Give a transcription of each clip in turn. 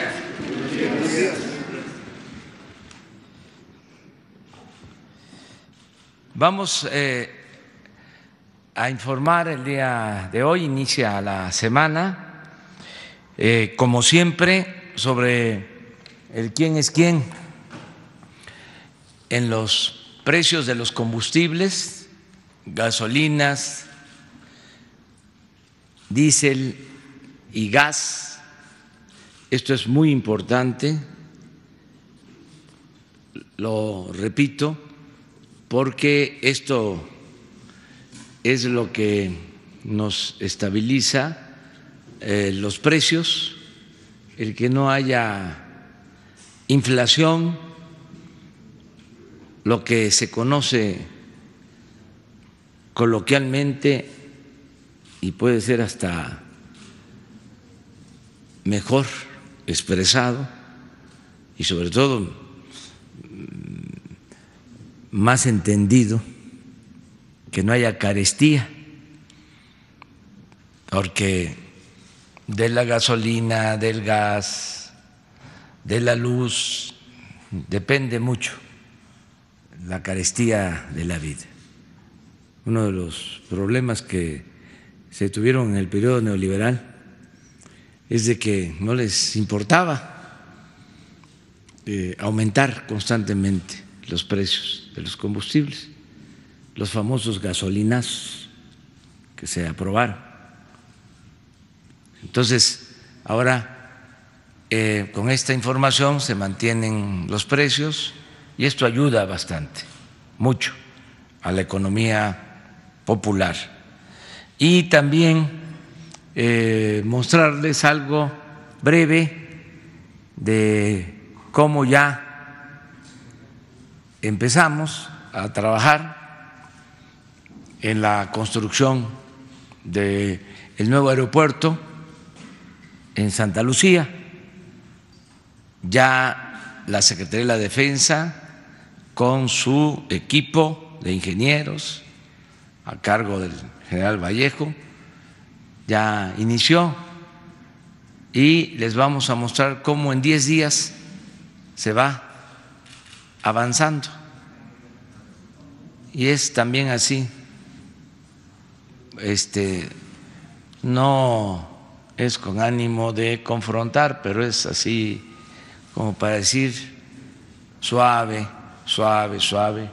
días. Buenos días. Vamos a informar el día de hoy, inicia la semana, como siempre, sobre el quién es quién en los precios de los combustibles, gasolinas, diésel y gas. Esto es muy importante, lo repito, porque esto es lo que nos estabiliza los precios, el que no haya inflación, lo que se conoce coloquialmente y puede ser hasta mejor expresado y sobre todo más entendido, que no haya carestía, porque de la gasolina, del gas, de la luz, depende mucho la carestía de la vida. Uno de los problemas que se tuvieron en el periodo neoliberal es de que no les importaba aumentar constantemente los precios de los combustibles, los famosos gasolinazos que se aprobaron. Entonces, ahora con esta información se mantienen los precios y esto ayuda bastante, mucho, a la economía popular. Y también mostrarles algo breve de cómo ya empezamos a trabajar en la construcción del nuevo aeropuerto en Santa Lucía. Ya la Secretaría de la Defensa, con su equipo de ingenieros a cargo del general Vallejo, ya inició y les vamos a mostrar cómo en 10 días se va avanzando. Y es también así, no es con ánimo de confrontar, pero es así como para decir suave, suave, suave,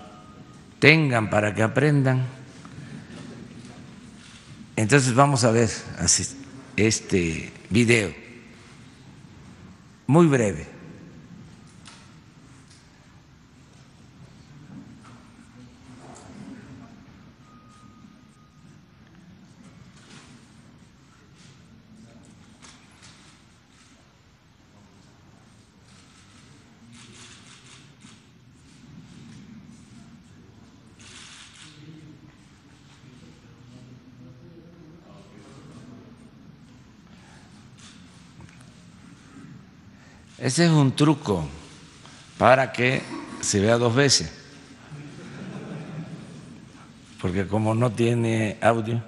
tengan para que aprendan. Entonces vamos a ver este video, muy breve. Ese es un truco para que se vea dos veces, porque como no tiene audio,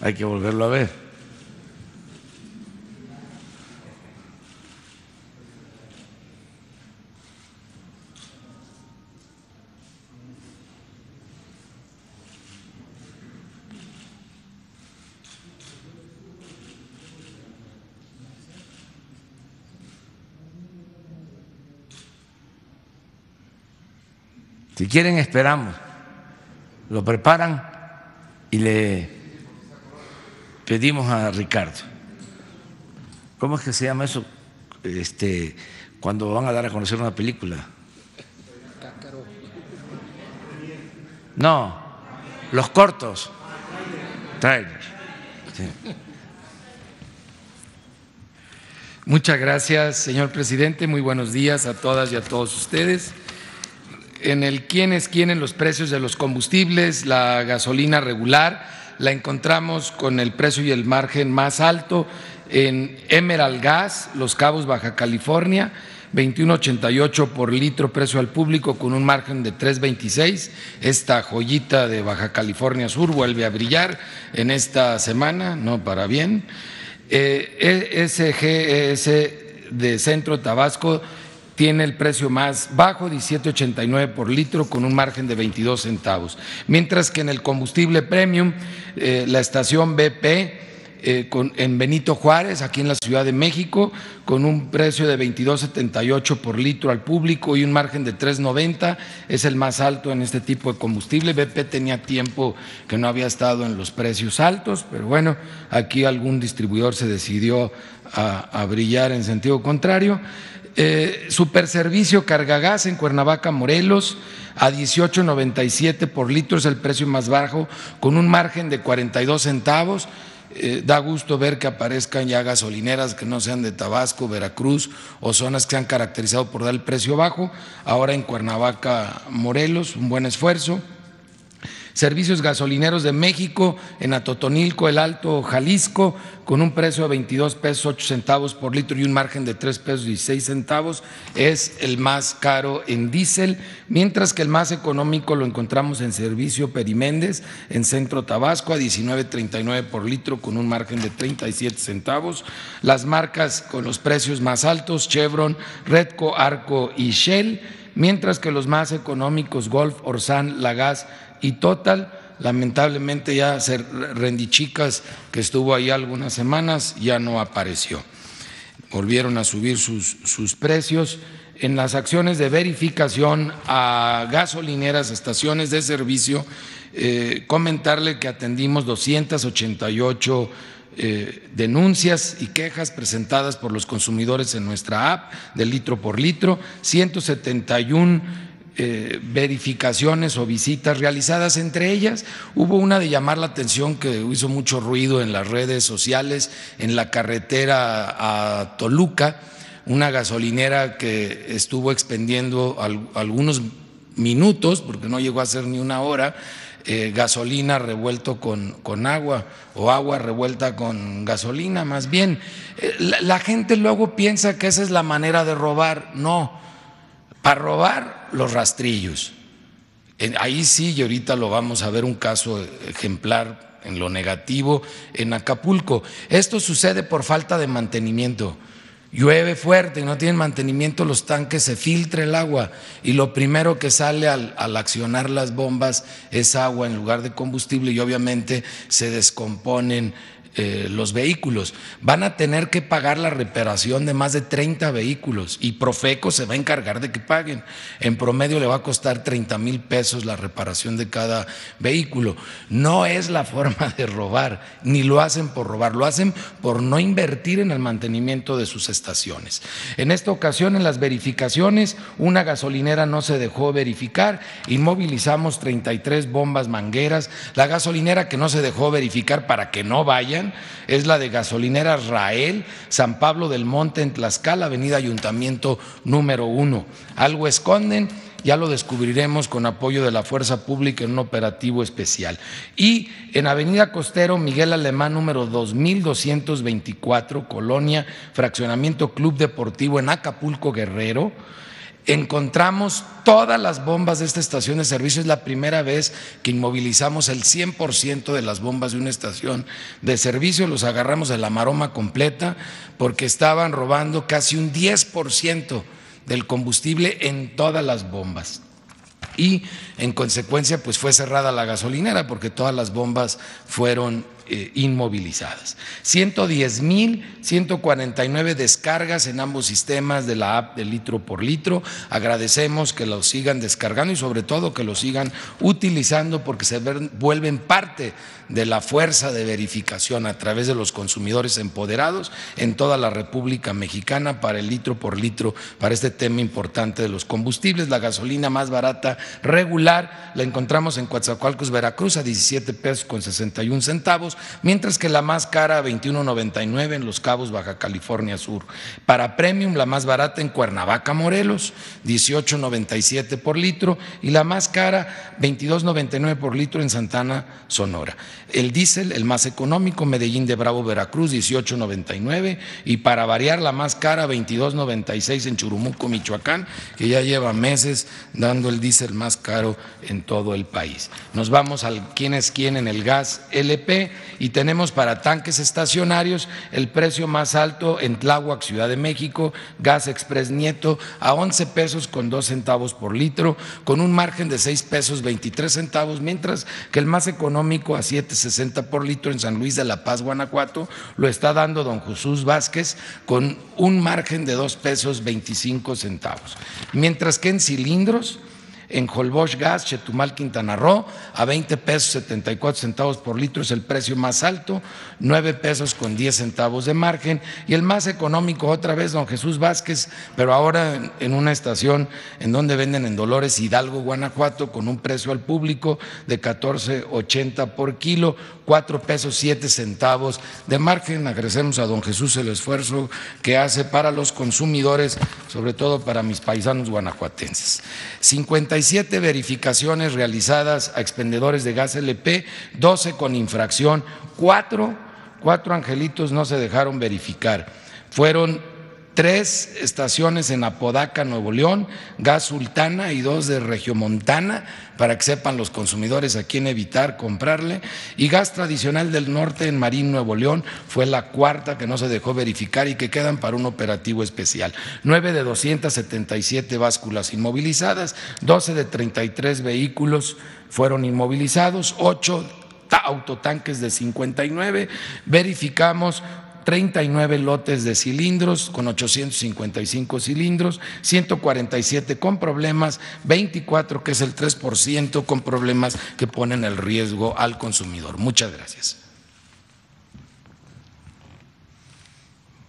hay que volverlo a ver. Si quieren, esperamos, lo preparan y le pedimos a Ricardo. ¿Cómo es que se llama eso? Cuando van a dar a conocer una película. No, los cortos. Trailers. Sí. Muchas gracias, señor presidente. Muy buenos días a todas y a todos ustedes. En el quién es quién en los precios de los combustibles, la gasolina regular la encontramos con el precio y el margen más alto en Emerald Gas, Los Cabos, Baja California, 21.88 por litro precio al público con un margen de 3.26. Esta joyita de Baja California Sur vuelve a brillar en esta semana, no para bien. SGS de Centro Tabasco tiene el precio más bajo, 17.89 por litro, con un margen de 22 centavos. Mientras que en el combustible premium, la estación BP en Benito Juárez, aquí en la Ciudad de México, con un precio de 22.78 por litro al público y un margen de 3.90, es el más alto en este tipo de combustible. BP tenía tiempo que no había estado en los precios altos, pero bueno, aquí algún distribuidor se decidió a brillar en sentido contrario. Superservicio Cargagas en Cuernavaca, Morelos, a 18.97 por litro es el precio más bajo, con un margen de 42 centavos. Da gusto ver que aparezcan ya gasolineras que no sean de Tabasco, Veracruz o zonas que se han caracterizado por dar el precio bajo. Ahora en Cuernavaca, Morelos, un buen esfuerzo. Servicios Gasolineros de México en Atotonilco, El Alto, Jalisco, con un precio de 22 pesos 8 centavos por litro y un margen de 3 pesos 16 centavos, es el más caro en diésel, mientras que el más económico lo encontramos en Servicio Periméndez en Centro Tabasco a 19.39 por litro con un margen de 37 centavos. Las marcas con los precios más altos, Chevron, Redco, Arco y Shell, mientras que los más económicos, Golf, Orsan, Lagas y Total. Lamentablemente ya Rendichicas, que estuvo ahí algunas semanas, ya no apareció. Volvieron a subir sus precios. En las acciones de verificación a gasolineras, estaciones de servicio, comentarle que atendimos 288 denuncias y quejas presentadas por los consumidores en nuestra app de litro por litro, 171 verificaciones o visitas realizadas. Entre ellas hubo una de llamar la atención que hizo mucho ruido en las redes sociales, en la carretera a Toluca, una gasolinera que estuvo expendiendo algunos minutos, porque no llegó a ser ni una hora, gasolina revuelto con agua, o agua revuelta con gasolina más bien. La gente luego piensa que esa es la manera de robar. No, para robar los rastrillos. Ahí sí, y ahorita lo vamos a ver, un caso ejemplar en lo negativo en Acapulco. Esto sucede por falta de mantenimiento. Llueve fuerte y no tienen mantenimiento los tanques, se filtra el agua y lo primero que sale al accionar las bombas es agua en lugar de combustible, y obviamente se descomponen los vehículos. Van a tener que pagar la reparación de más de 30 vehículos y Profeco se va a encargar de que paguen. En promedio le va a costar 30,000 pesos la reparación de cada vehículo. No es la forma de robar, ni lo hacen por robar, lo hacen por no invertir en el mantenimiento de sus estaciones. En esta ocasión, en las verificaciones, una gasolinera no se dejó verificar, inmovilizamos 33 bombas mangueras. La gasolinera que no se dejó verificar para que no vaya es la de Gasolinera Rael, San Pablo del Monte, en Tlaxcala, Avenida Ayuntamiento número 1. Algo esconden, ya lo descubriremos con apoyo de la Fuerza Pública en un operativo especial. Y en Avenida Costero, Miguel Alemán, número 2224, Colonia, Fraccionamiento Club Deportivo, en Acapulco, Guerrero, encontramos todas las bombas de esta estación de servicio. Es la primera vez que inmovilizamos el 100% de las bombas de una estación de servicio. Los agarramos de la maroma completa porque estaban robando casi un 10% del combustible en todas las bombas. Y en consecuencia, pues fue cerrada la gasolinera porque todas las bombas fueron inmovilizadas. 110,149 descargas en ambos sistemas de la app de litro por litro. Agradecemos que lo sigan descargando y sobre todo que lo sigan utilizando, porque se vuelven parte de la fuerza de verificación a través de los consumidores empoderados en toda la República Mexicana para el litro por litro, para este tema importante de los combustibles. La gasolina más barata regular la encontramos en Coatzacoalcos, Veracruz, a 17 pesos con 61 centavos, mientras que la más cara, 21.99, en Los Cabos, Baja California Sur. Para premium, la más barata en Cuernavaca, Morelos, 18.97 por litro, y la más cara, 22.99 por litro en Santana, Sonora. El diésel, el más económico, Medellín de Bravo, Veracruz, 18.99, y para variar, la más cara, 22.96 en Churumuco, Michoacán, que ya lleva meses dando el diésel más caro en todo el país. Nos vamos al quién es quién en el gas LP. y tenemos para tanques estacionarios el precio más alto en Tláhuac, Ciudad de México, gas Express Nieto a 11 pesos con 2 centavos por litro, con un margen de 6 pesos 23 centavos, mientras que el más económico a 7.60 por litro en San Luis de la Paz, Guanajuato, lo está dando don Jesús Vázquez con un margen de 2 pesos 25 centavos, mientras que en cilindros, en Holbox Gas, Chetumal, Quintana Roo, a 20 pesos 74 centavos por litro es el precio más alto, 9 pesos con 10 centavos de margen, y el más económico otra vez don Jesús Vázquez, pero ahora en una estación en donde venden en Dolores Hidalgo, Guanajuato, con un precio al público de 14.80 por kilo, 4 pesos 7 centavos de margen. Agradecemos a don Jesús el esfuerzo que hace para los consumidores, sobre todo para mis paisanos guanajuatenses. 57 verificaciones realizadas a expendedores de gas LP, 12 con infracción, cuatro angelitos no se dejaron verificar. Fueron 3 estaciones en Apodaca, Nuevo León, gas Sultana, y 2 de Regiomontana, para que sepan los consumidores a quién evitar comprarle, y gas tradicional del norte en Marín, Nuevo León, fue la 4ª que no se dejó verificar y que quedan para un operativo especial. 9 de 277 básculas inmovilizadas, 12 de 33 vehículos fueron inmovilizados, 8 autotanques de 59, verificamos 39 lotes de cilindros con 855 cilindros, 147 con problemas, 24, que es el 3%, con problemas que ponen en riesgo al consumidor. Muchas gracias.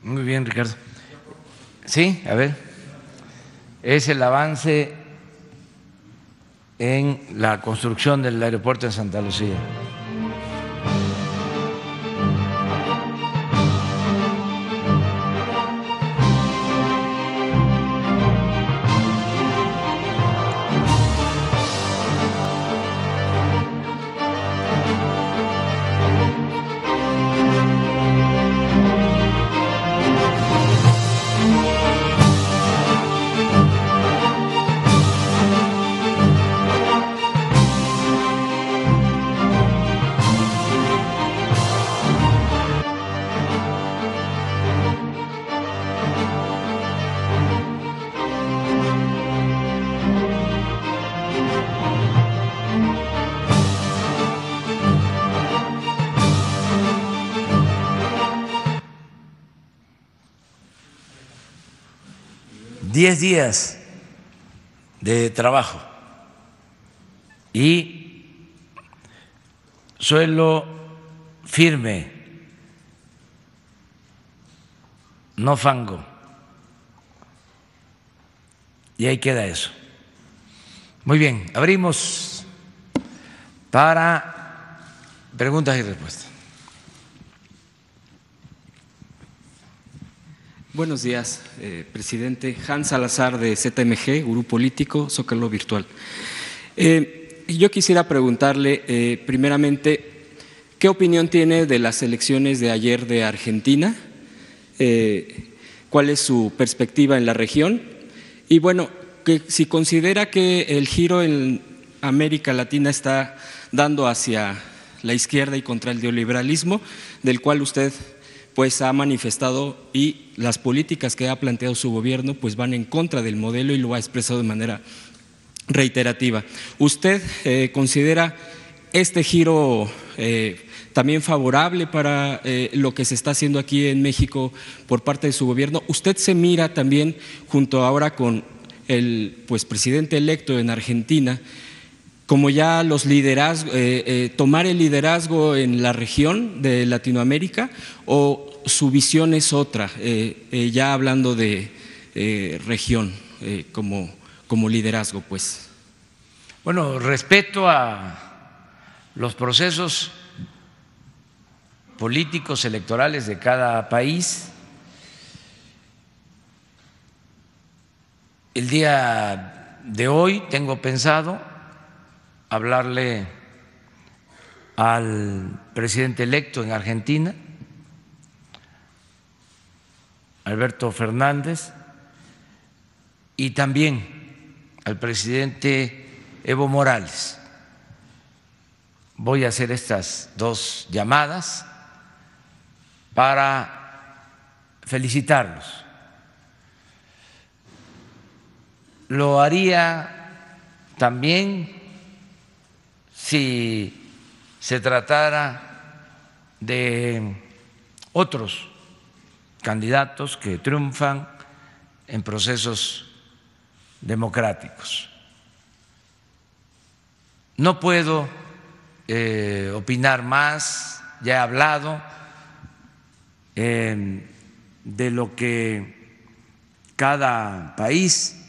Muy bien, Ricardo. Sí, a ver. Es el avance en la construcción del aeropuerto de Santa Lucía. Diez días de trabajo, y suelo firme, no fango, y ahí queda eso. Muy bien, abrimos para preguntas y respuestas. Buenos días, presidente. Hans Salazar, de ZMG, Gurú Político, Zócalo Virtual. Yo quisiera preguntarle, primeramente, ¿qué opinión tiene de las elecciones de ayer de Argentina? ¿Cuál es su perspectiva en la región? Y bueno, si considera que el giro en América Latina está dando hacia la izquierda y contra el neoliberalismo, del cual usted pues ha manifestado, y las políticas que ha planteado su gobierno pues van en contra del modelo y lo ha expresado de manera reiterativa. ¿Usted considera este giro también favorable para lo que se está haciendo aquí en México por parte de su gobierno? ¿Usted se mira también junto ahora con el presidente electo en Argentina como ya los liderazgos, tomar el liderazgo en la región de Latinoamérica, o su visión es otra, ya hablando de región como liderazgo? Pues bueno, respeto a los procesos políticos electorales de cada país. El día de hoy tengo pensado hablarle al presidente electo en Argentina, Alberto Fernández, y también al presidente Evo Morales. voy a hacer estas dos llamadas para felicitarlos. Lo haría también si se tratara de otros candidatos que triunfan en procesos democráticos. No puedo opinar más, ya he hablado de lo que cada país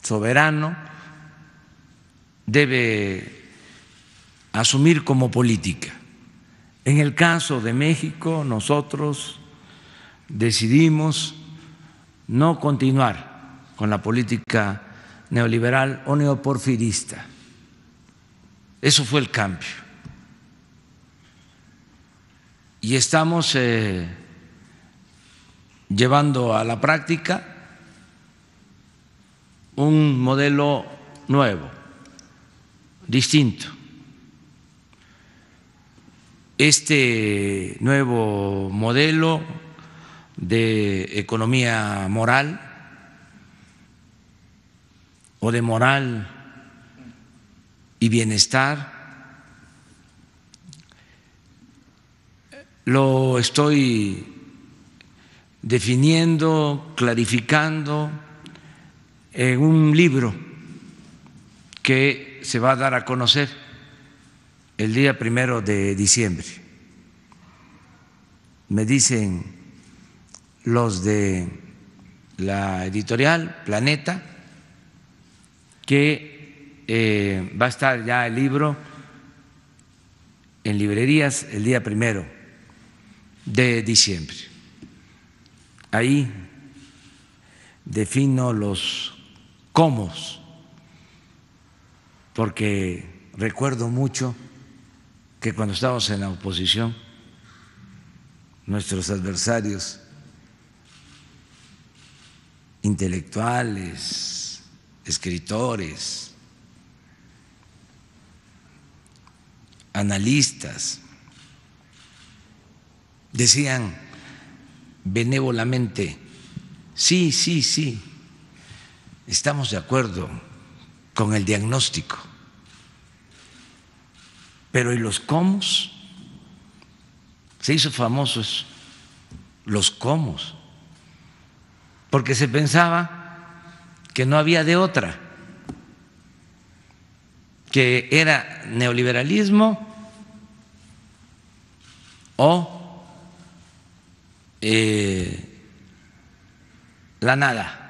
soberano debe asumir como política. En el caso de México, nosotros decidimos no continuar con la política neoliberal o neoporfirista. Eso fue el cambio. Y estamos llevando a la práctica un modelo nuevo, distinto. Este nuevo modelo de economía moral o de moral y bienestar lo estoy definiendo, clarificando en un libro que se va a dar a conocer el día 1 de diciembre. Me dicen los de la editorial Planeta que va a estar ya el libro en librerías el día 1 de diciembre. Ahí defino los cómo, porque recuerdo mucho que cuando estábamos en la oposición, nuestros adversarios intelectuales, escritores, analistas, decían benévolamente, sí, sí, sí, estamos de acuerdo con el diagnóstico, pero ¿y los cómo? Se hizo famosos los cómo, porque se pensaba que no había de otra, que era neoliberalismo o la nada.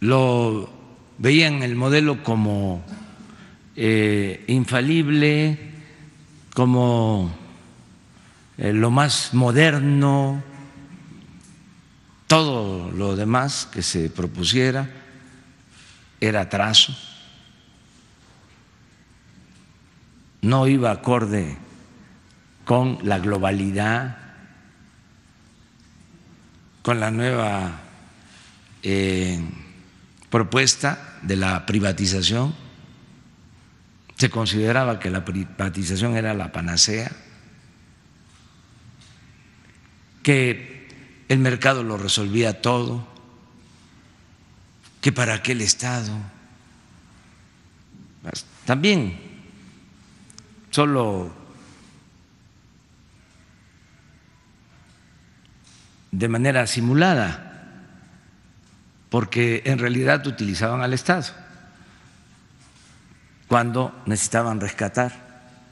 Lo veían el modelo como infalible, como lo más moderno, todo lo demás que se propusiera era atraso, no iba acorde con la globalidad, con la nueva propuesta de la privatización. Se consideraba que la privatización era la panacea, que el mercado lo resolvía todo, que para qué el Estado. También solo de manera simulada, porque en realidad utilizaban al Estado cuando necesitaban rescatar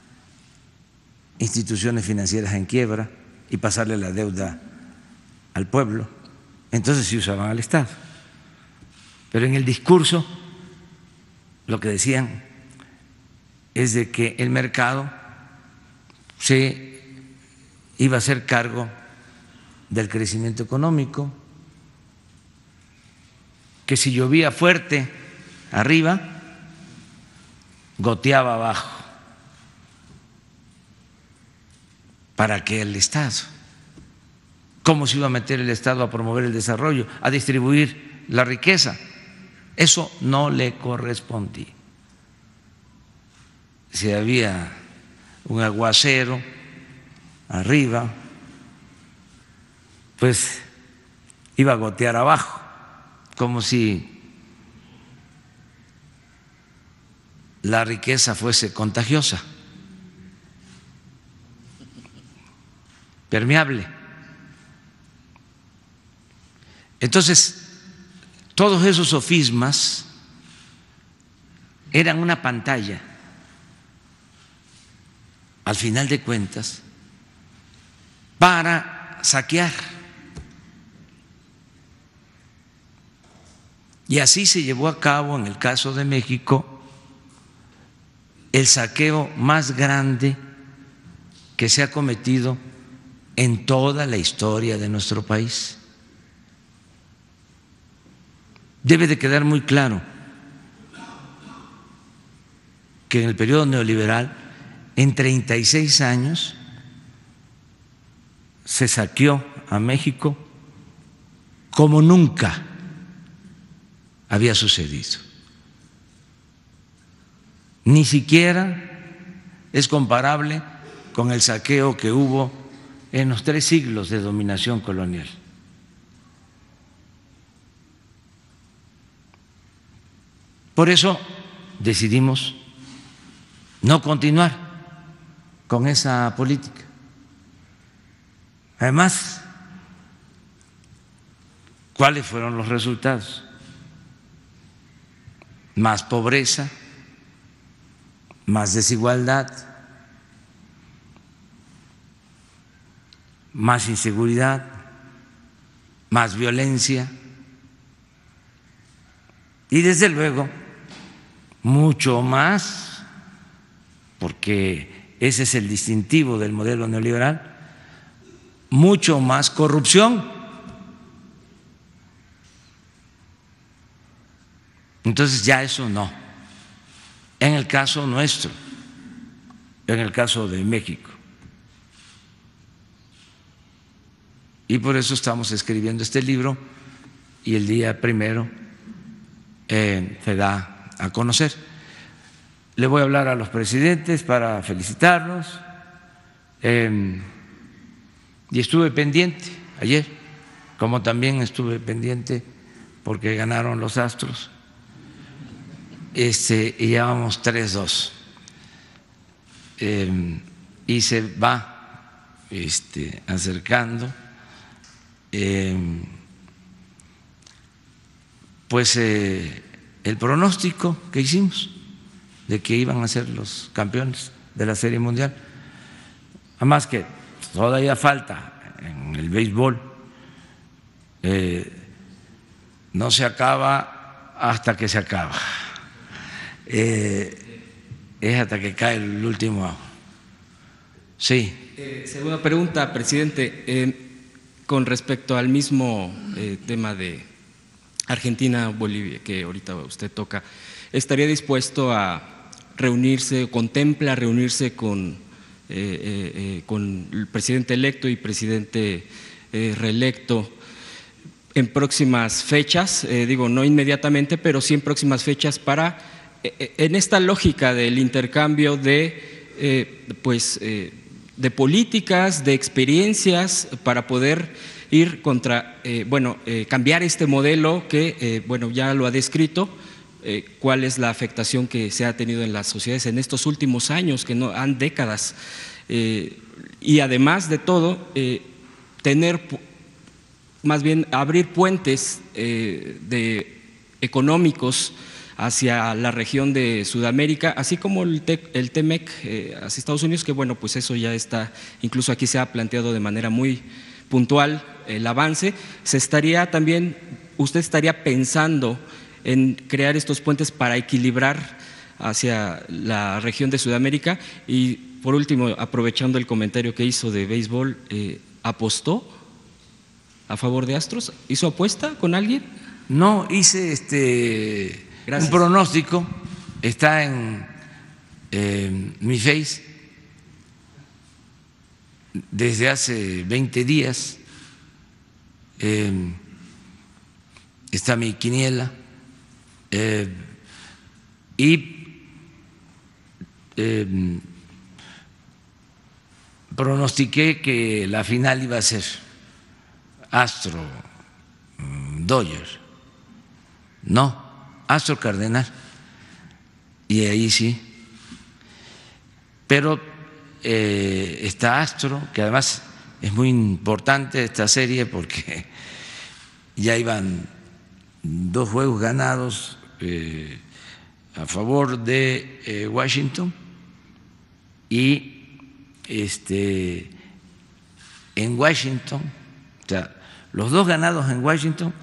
instituciones financieras en quiebra y pasarle la deuda al pueblo, entonces sí usaban al Estado. Pero en el discurso lo que decían es de que el mercado se iba a hacer cargo del crecimiento económico, que si llovía fuerte arriba, goteaba abajo. ¿Para qué el Estado? ¿Cómo se iba a meter el Estado a promover el desarrollo, a distribuir la riqueza. Eso no le correspondía. Si había un aguacero arriba, pues iba a gotear abajo, como si la riqueza fuese contagiosa, permeable. Entonces, todos esos sofismas eran una pantalla. Al final de cuentas, para saquear. Y así se llevó a cabo en el caso de México el saqueo más grande que se ha cometido en toda la historia de nuestro país. Debe de quedar muy claro que en el periodo neoliberal, en 36 años se saqueó a México como nunca había sucedido. Ni siquiera es comparable con el saqueo que hubo en los 3 siglos de dominación colonial. Por eso decidimos no continuar con esa política. Además, ¿cuáles fueron los resultados? Más pobreza, más desigualdad, más inseguridad, más violencia y, desde luego, mucho más, porque ese es el distintivo del modelo neoliberal, mucho más corrupción. Entonces ya eso no, en el caso nuestro, en el caso de México. Y por eso estamos escribiendo este libro y el día primero se da a conocer. Le voy a hablar a los presidentes para felicitarlos y estuve pendiente ayer, como también estuve pendiente porque ganaron los Astros y ya vamos 3-2 y se va acercando el pronóstico que hicimos de que iban a ser los campeones de la Serie Mundial. Además que todavía falta en el béisbol, no se acaba hasta que se acaba, es hasta que cae el último agua. Sí. Segunda pregunta, presidente, con respecto al mismo tema de Argentina-Bolivia que ahorita usted toca, ¿estaría dispuesto a reunirse, contempla reunirse con el presidente electo y presidente reelecto en próximas fechas? Digo, no inmediatamente, pero sí en próximas fechas para, en esta lógica del intercambio de políticas, de experiencias, para poder ir contra, cambiar este modelo que, ya lo ha descrito. Cuál es la afectación que se ha tenido en las sociedades en estos últimos años, que no han décadas, y además de todo, tener, más bien abrir puentes económicos hacia la región de Sudamérica, así como el T-MEC hacia Estados Unidos, que bueno, pues eso ya está, incluso aquí se ha planteado de manera muy puntual el avance. Se estaría también, usted estaría pensando en crear estos puentes para equilibrar hacia la región de Sudamérica. Y por último, aprovechando el comentario que hizo de béisbol, ¿apostó a favor de Astros? ¿Hizo apuesta con alguien? No, hice un pronóstico, está en mi Face desde hace 20 días. está mi quiniela, y pronostiqué que la final iba a ser Astro-Dodgers, no, Astro-Cardenal, y ahí sí, pero está Astro, que además es muy importante esta serie porque ya iban dos juegos ganados a favor de Washington, y en Washington, o sea, los dos ganados en Washington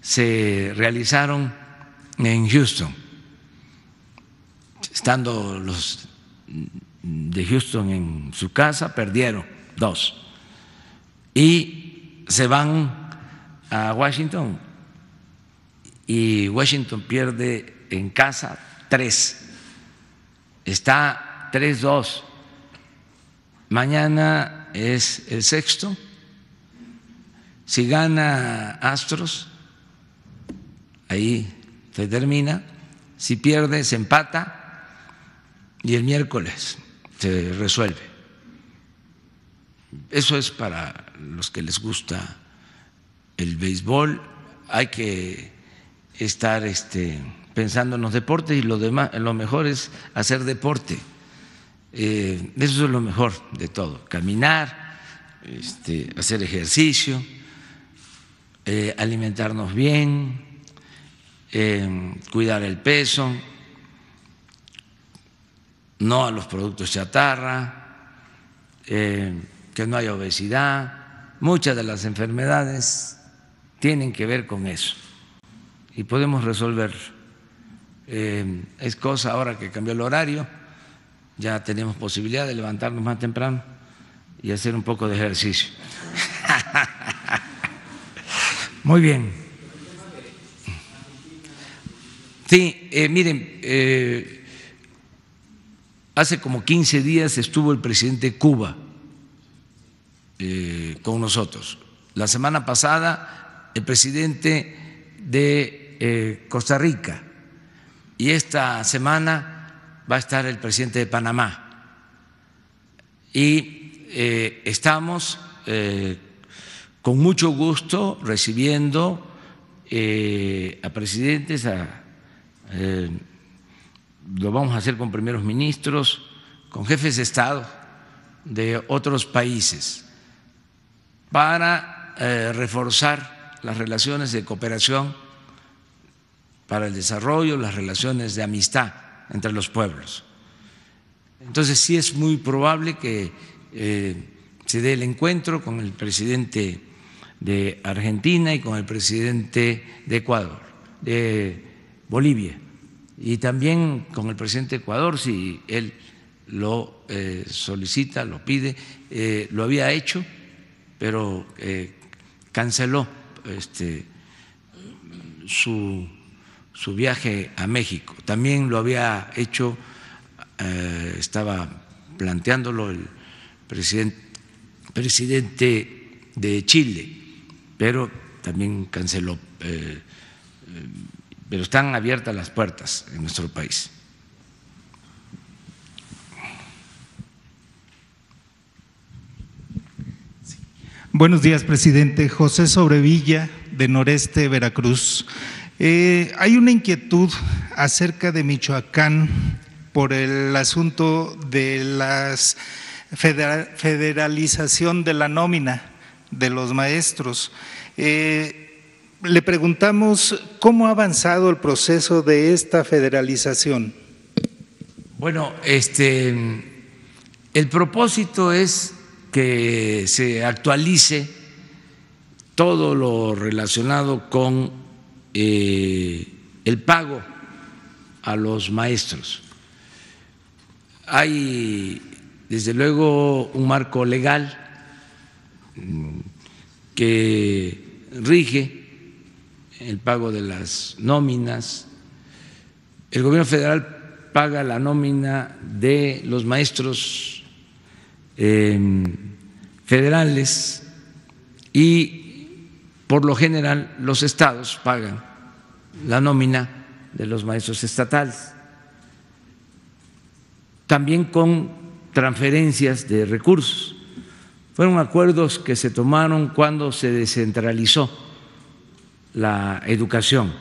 se realizaron en Houston, estando los de Houston en su casa, perdieron dos y se van a Washington, y Washington pierde en casa tres, está 3-2, mañana es el sexto, si gana Astros, ahí se termina, si pierde se empata y el miércoles se resuelve. Eso es para los que les gusta el béisbol, hay que estar pensando en los deportes, y lo demás, lo mejor es hacer deporte, eso es lo mejor de todo, caminar, hacer ejercicio, alimentarnos bien, cuidar el peso, no a los productos chatarra, que no haya obesidad. Muchas de las enfermedades tienen que ver con eso y podemos resolver. Es cosa ahora que cambió el horario, ya tenemos posibilidad de levantarnos más temprano y hacer un poco de ejercicio. Muy bien. Sí, miren, hace como 15 días estuvo el presidente de Cuba con nosotros. La semana pasada el presidente de Costa Rica, y esta semana va a estar el presidente de Panamá. Y estamos con mucho gusto recibiendo a presidentes, lo vamos a hacer con primeros ministros, con jefes de Estado de otros países, para reforzar las relaciones de cooperación para el desarrollo, las relaciones de amistad entre los pueblos. Entonces sí es muy probable que se dé el encuentro con el presidente de Argentina y con el presidente de Ecuador, de Bolivia, y también con el presidente de Ecuador, si él lo solicita, lo pide. Lo había hecho, pero canceló su viaje a México. También lo había hecho, estaba planteándolo el presidente de Chile, pero también canceló. Pero están abiertas las puertas en nuestro país. Sí. Buenos días, presidente. José Sobrevilla, de Noreste, Veracruz. Hay una inquietud acerca de Michoacán por el asunto de la federalización de la nómina de los maestros. Le preguntamos cómo ha avanzado el proceso de esta federalización. Bueno, el propósito es que se actualice todo lo relacionado con el pago a los maestros. Hay, desde luego, un marco legal que rige el pago de las nóminas. El gobierno federal paga la nómina de los maestros federales y Por lo general, los estados pagan la nómina de los maestros estatales, también con transferencias de recursos. Fueron acuerdos que se tomaron cuando se descentralizó la educación,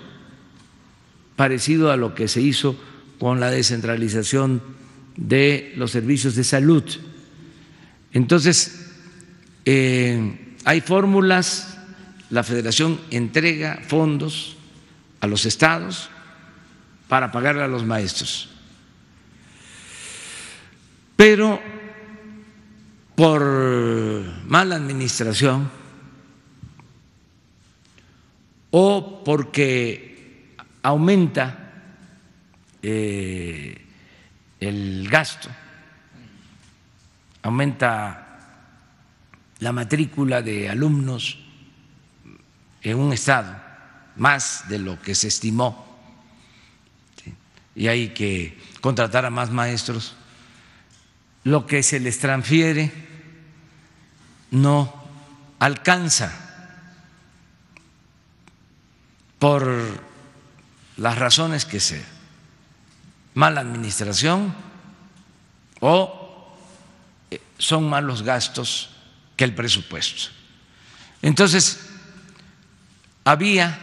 parecido a lo que se hizo con la descentralización de los servicios de salud. Entonces, hay fórmulas, la Federación entrega fondos a los estados para pagarle a los maestros, pero por mala administración o porque aumenta el gasto, aumenta la matrícula de alumnos en un estado más de lo que se estimó, ¿sí? Y hay que contratar a más maestros, lo que se les transfiere no alcanza por las razones que sea, mala administración o son más los gastos que el presupuesto. Entonces, había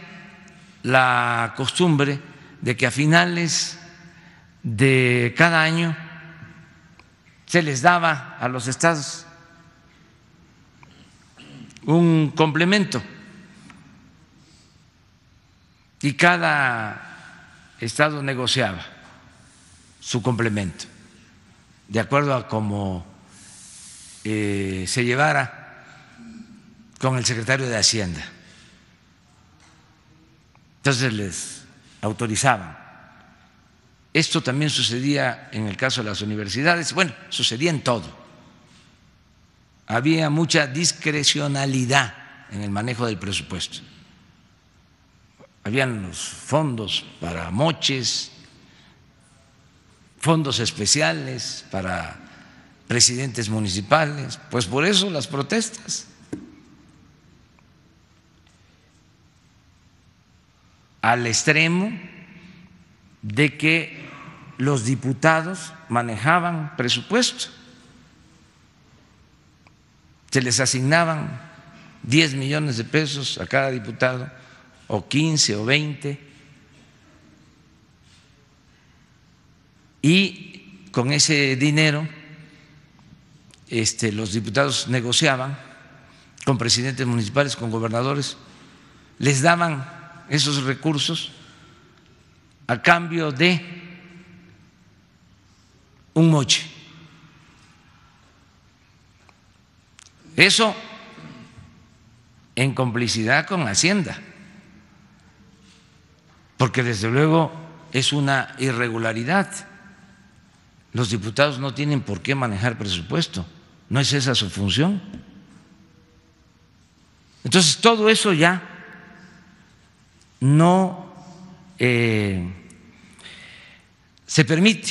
la costumbre de que a finales de cada año se les daba a los estados un complemento y cada estado negociaba su complemento de acuerdo a cómo se llevara con el secretario de Hacienda. Entonces les autorizaban. Esto también sucedía en el caso de las universidades, bueno, sucedía en todo. Había mucha discrecionalidad en el manejo del presupuesto. Habían los fondos para moches, fondos especiales para presidentes municipales, pues por eso las protestas. Al extremo de que los diputados manejaban presupuesto, se les asignaban 10 millones de pesos a cada diputado, o 15 o 20, y con ese dinero los diputados negociaban con presidentes municipales, con gobernadores, les daban esos recursos a cambio de un moche. Eso en complicidad con Hacienda, porque desde luego es una irregularidad. Los diputados no tienen por qué manejar presupuesto, no es esa su función. Entonces todo eso ya no se permite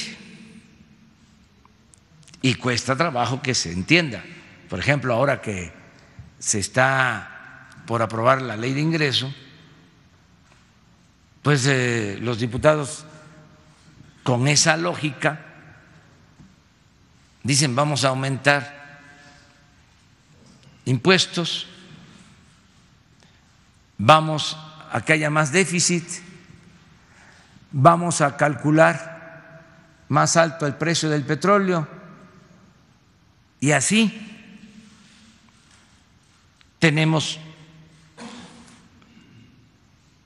y cuesta trabajo que se entienda. Por ejemplo, ahora que se está por aprobar la ley de ingreso, pues los diputados con esa lógica dicen vamos a aumentar impuestos, vamos a que haya más déficit, vamos a calcular más alto el precio del petróleo y así tenemos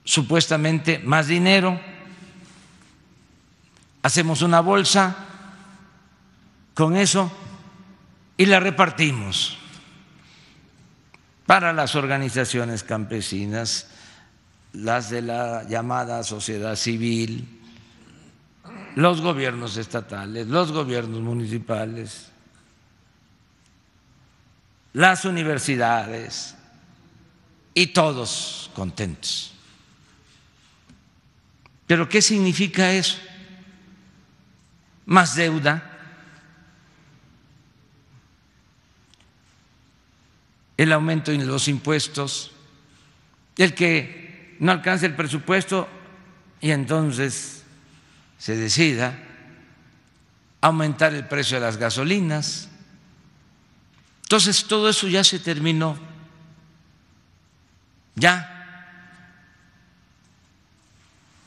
supuestamente más dinero, hacemos una bolsa con eso y la repartimos para las organizaciones campesinas, las de la llamada sociedad civil, los gobiernos estatales, los gobiernos municipales, las universidades, y todos contentos. ¿Pero qué significa eso? Más deuda. El aumento en los impuestos, el que no alcance el presupuesto y entonces se decida aumentar el precio de las gasolinas. Entonces todo eso ya se terminó, ya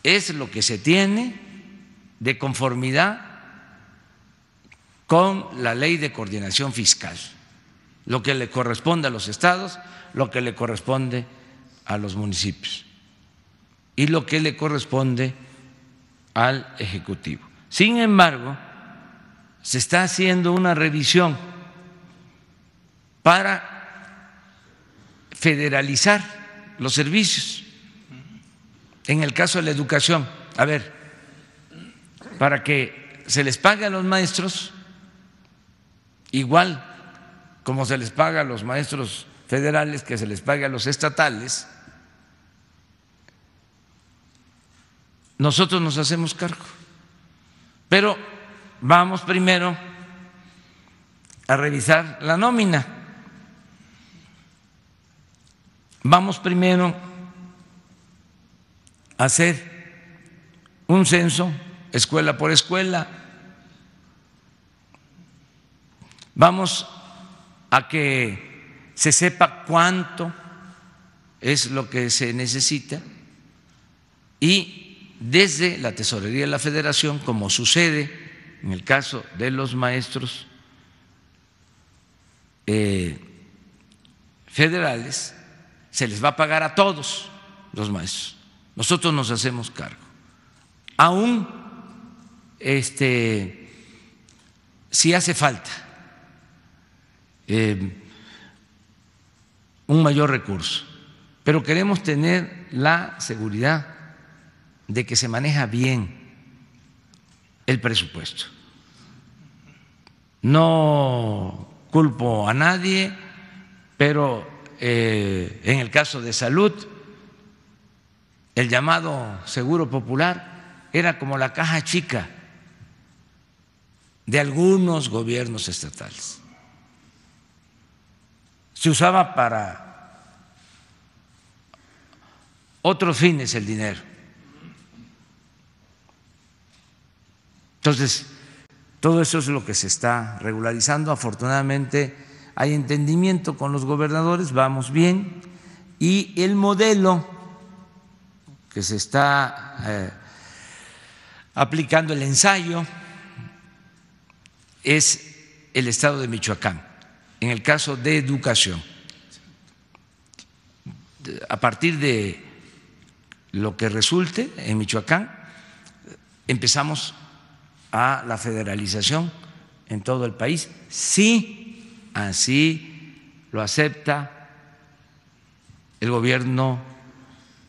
es lo que se tiene de conformidad con la Ley de Coordinación Fiscal, lo que le corresponde a los estados, lo que le corresponde a los municipios y lo que le corresponde al Ejecutivo. Sin embargo, se está haciendo una revisión para federalizar los servicios, en el caso de la educación, a ver, para que se les pague a los maestros igual como se les paga a los maestros federales, que se les pague a los estatales, nosotros nos hacemos cargo, pero vamos primero a revisar la nómina. Vamos primero a hacer un censo escuela por escuela. Vamos a que se sepa cuánto es lo que se necesita y desde la Tesorería de la Federación, como sucede en el caso de los maestros federales, se les va a pagar a todos los maestros. Nosotros nos hacemos cargo. Aún si hace falta un mayor recurso, pero queremos tener la seguridad de que se maneja bien el presupuesto. No culpo a nadie, pero en el caso de salud, el llamado seguro popular era como la caja chica de algunos gobiernos estatales. Se usaba para otros fines el dinero. Entonces, todo eso es lo que se está regularizando. Afortunadamente hay entendimiento con los gobernadores, vamos bien, y el modelo que se está aplicando, el ensayo, es el estado de Michoacán, en el caso de educación. A partir de lo que resulte en Michoacán, empezamos a la federalización en todo el país, sí, así lo acepta el gobierno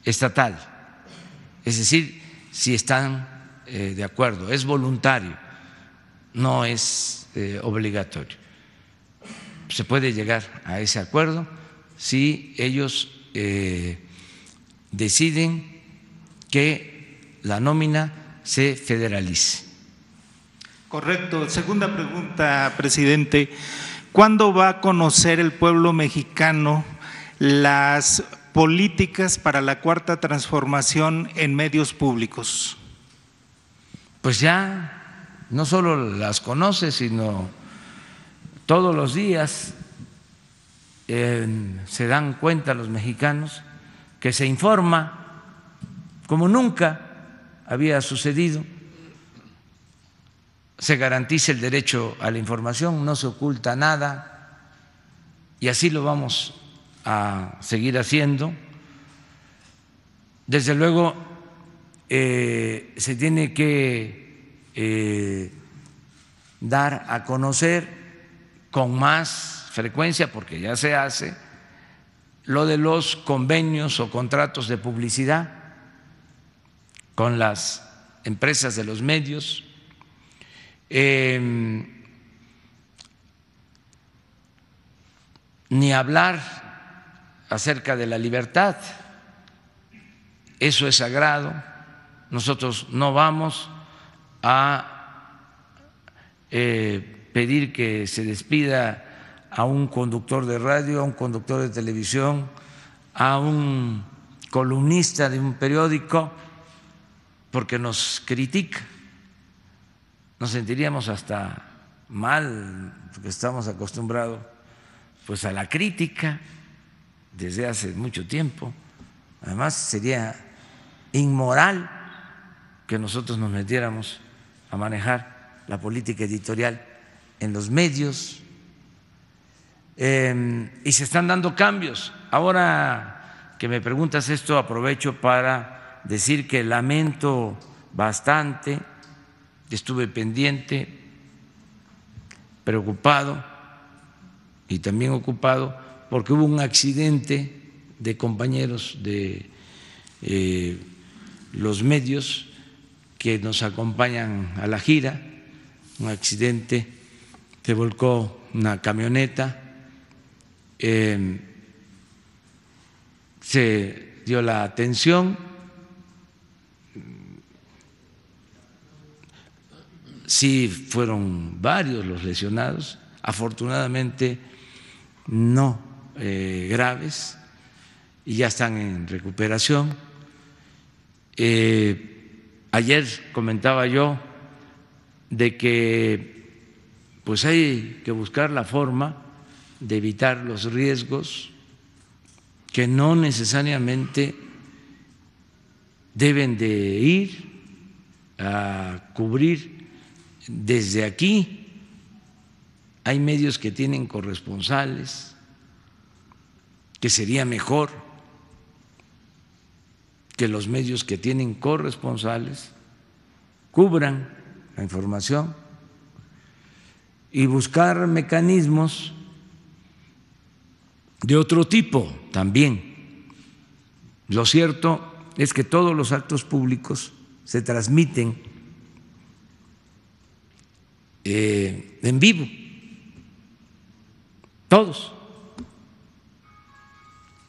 estatal, es decir, si están de acuerdo, es voluntario, no es obligatorio. Se puede llegar a ese acuerdo si ellos deciden que la nómina se federalice. Correcto. Segunda pregunta, presidente. ¿Cuándo va a conocer el pueblo mexicano las políticas para la cuarta transformación en medios públicos? Pues ya no solo las conoce, sino todos los días se dan cuenta los mexicanos que se informa como nunca había sucedido. Se garantiza el derecho a la información, no se oculta nada y así lo vamos a seguir haciendo. Desde luego se tiene que dar a conocer con más frecuencia, porque ya se hace, lo de los convenios o contratos de publicidad con las empresas de los medios. Ni hablar acerca de la libertad, eso es sagrado, nosotros no vamos a pedir que se despida a un conductor de radio, a un conductor de televisión, a un columnista de un periódico porque nos critica. Nos sentiríamos hasta mal, porque estamos acostumbrados pues a la crítica desde hace mucho tiempo. Además, sería inmoral que nosotros nos metiéramos a manejar la política editorial en los medios. Y se están dando cambios. Ahora que me preguntas esto, aprovecho para decir que lamento bastante, estuve pendiente, preocupado y también ocupado, porque hubo un accidente de compañeros de los medios que nos acompañan a la gira, un accidente, se volcó una camioneta, se dio la atención, sí fueron varios los lesionados, afortunadamente no graves, y ya están en recuperación. Ayer comentaba yo de que pues hay que buscar la forma de evitar los riesgos que no necesariamente deben de ir a cubrir desde aquí. Hay medios que tienen corresponsales, que sería mejor que los medios que tienen corresponsales cubran la información, y buscar mecanismos de otro tipo también. Lo cierto es que todos los actos públicos se transmiten en vivo, todos,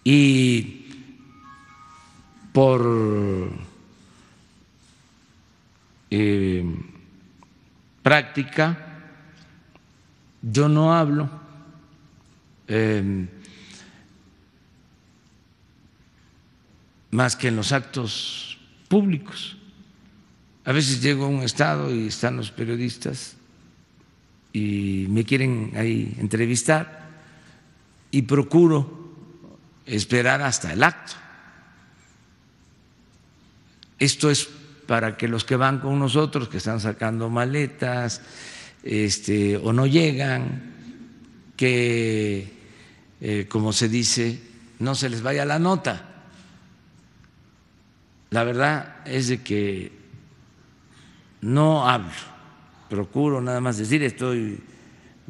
y por práctica yo no hablo más que en los actos públicos. A veces llego a un estado y están los periodistas y me quieren ahí entrevistar y procuro esperar hasta el acto. Esto es para que los que van con nosotros, que están sacando maletas, o no llegan, que como se dice, no se les vaya la nota. La verdad es de que no hablo, procuro nada más decir estoy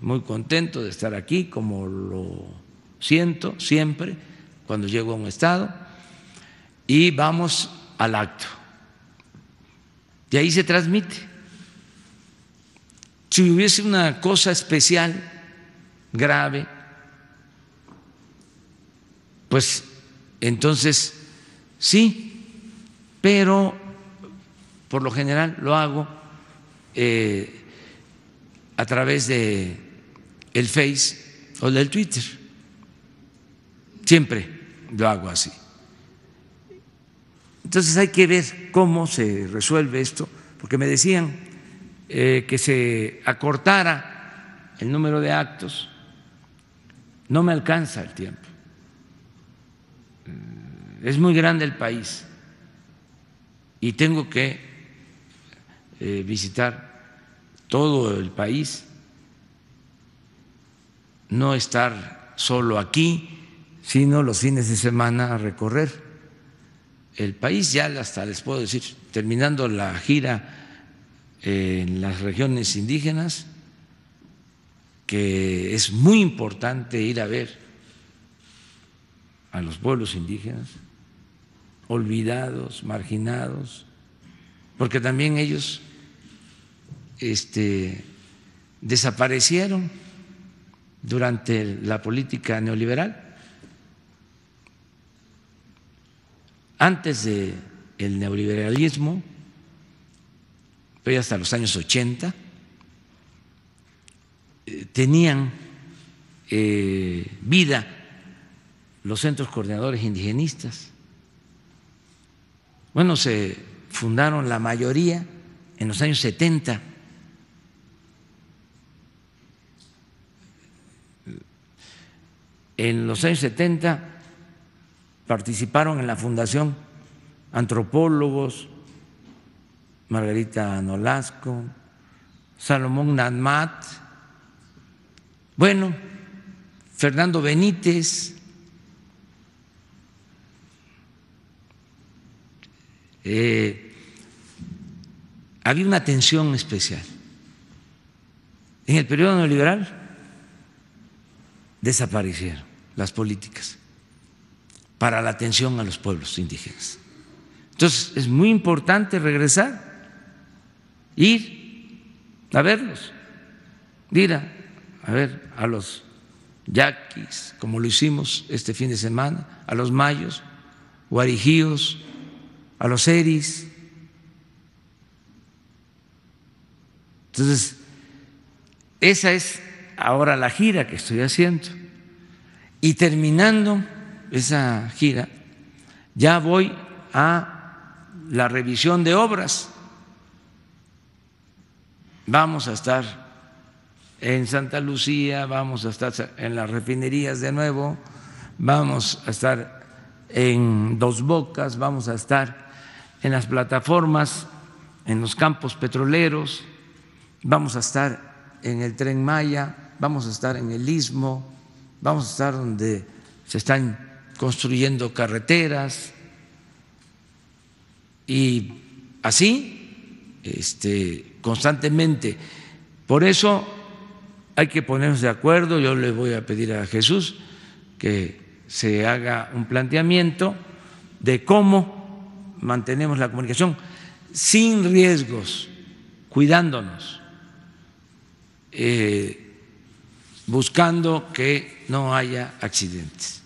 muy contento de estar aquí, como lo siento siempre cuando llego a un estado, y vamos al acto. Y ahí se transmite. Si hubiese una cosa especial, grave, pues entonces sí, pero por lo general lo hago a través de el Face o del Twitter. Siempre lo hago así. Entonces hay que ver cómo se resuelve esto, porque me decían que se acortara el número de actos. No me alcanza el tiempo, es muy grande el país y tengo que visitar todo el país, no estar solo aquí, sino los fines de semana a recorrer el país. Ya hasta les puedo decir, terminando la gira en las regiones indígenas, que es muy importante ir a ver a los pueblos indígenas olvidados, marginados, porque también ellos desaparecieron durante la política neoliberal. Antes del neoliberalismo, hasta los años 80, tenían vida los centros coordinadores indigenistas, Bueno, se fundaron la mayoría en los años 70. En los años 70 participaron en la fundación antropólogos, Margarita Nolasco, Salomón Nanmat, bueno, Fernando Benítez, había una atención especial. En el periodo neoliberal desaparecieron las políticas para la atención a los pueblos indígenas. Entonces, es muy importante regresar, ir a verlos, ir a ver a los yaquis, como lo hicimos este fin de semana, a los mayos, guarijíos, a los eris. Entonces, esa es ahora la gira que estoy haciendo, y terminando esa gira ya voy a la revisión de obras. Vamos a estar en Santa Lucía, vamos a estar en las refinerías de nuevo, vamos a estar en Dos Bocas, vamos a estar en las plataformas, en los campos petroleros, vamos a estar en el Tren Maya, vamos a estar en el Istmo, vamos a estar donde se están construyendo carreteras, y así constantemente. Por eso hay que ponernos de acuerdo. Yo le voy a pedir a Jesús que se haga un planteamiento de cómo mantenemos la comunicación sin riesgos, cuidándonos, buscando que no haya accidentes.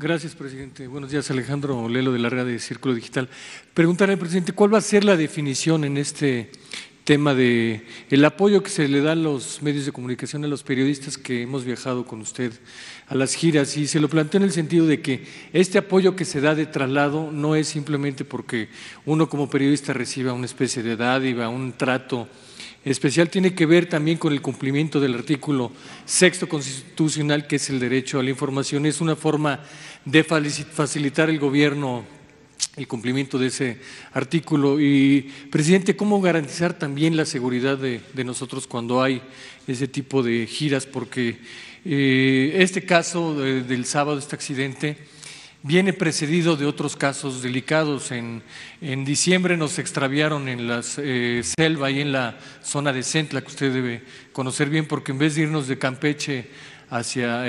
Gracias, presidente. Buenos días, Alejandro Lelo, de la red de Círculo Digital. Preguntarle, presidente, ¿cuál va a ser la definición en este tema de el apoyo que se le da a los medios de comunicación, a los periodistas que hemos viajado con usted a las giras? Y se lo planteo en el sentido de que este apoyo que se da de traslado no es simplemente porque uno como periodista reciba una especie de dádiva, un trato especial, tiene que ver también con el cumplimiento del artículo 6º constitucional, que es el derecho a la información. Es una forma de facilitar el gobierno el cumplimiento de ese artículo. Y, presidente, ¿cómo garantizar también la seguridad de nosotros cuando hay ese tipo de giras? Porque este caso del sábado, este accidente, viene precedido de otros casos delicados. En diciembre nos extraviaron en la selva y en la zona de Centla, que usted debe conocer bien, porque en vez de irnos de Campeche hacia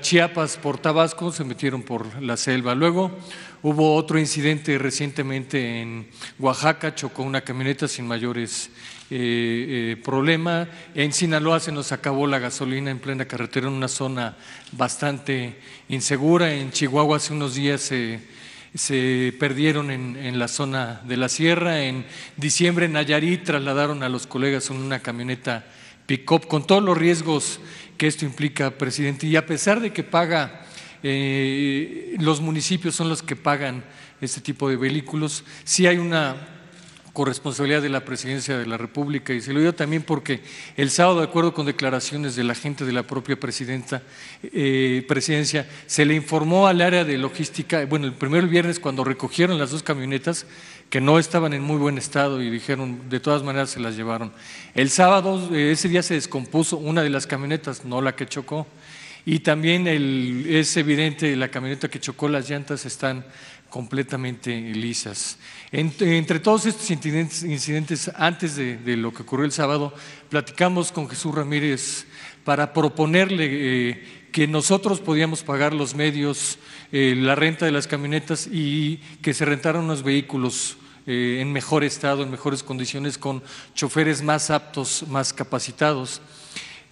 Chiapas por Tabasco, se metieron por la selva. Luego hubo otro incidente recientemente en Oaxaca, chocó una camioneta sin mayores problemas. En Sinaloa se nos acabó la gasolina en plena carretera, en una zona bastante insegura. En Chihuahua hace unos días se perdieron en la zona de la sierra. En diciembre en Nayarit trasladaron a los colegas en una camioneta pick-up, con todos los riesgos que esto implica, presidente. Y a pesar de que paga, los municipios son los que pagan este tipo de vehículos, sí hay una corresponsabilidad de la Presidencia de la República. Y se lo digo también porque el sábado, de acuerdo con declaraciones de la gente de la propia presidencia, se le informó al área de logística, bueno, el viernes, cuando recogieron las dos camionetas, que no estaban en muy buen estado, y dijeron, de todas maneras se las llevaron. El sábado, ese día se descompuso una de las camionetas, no la que chocó, y también es evidente, la camioneta que chocó, las llantas están completamente lisas. Entre todos estos incidentes, antes de lo que ocurrió el sábado, platicamos con Jesús Ramírez para proponerle que nosotros podíamos pagar los medios, la renta de las camionetas, y que se rentaran unos vehículos en mejor estado, en mejores condiciones, con choferes más aptos, más capacitados.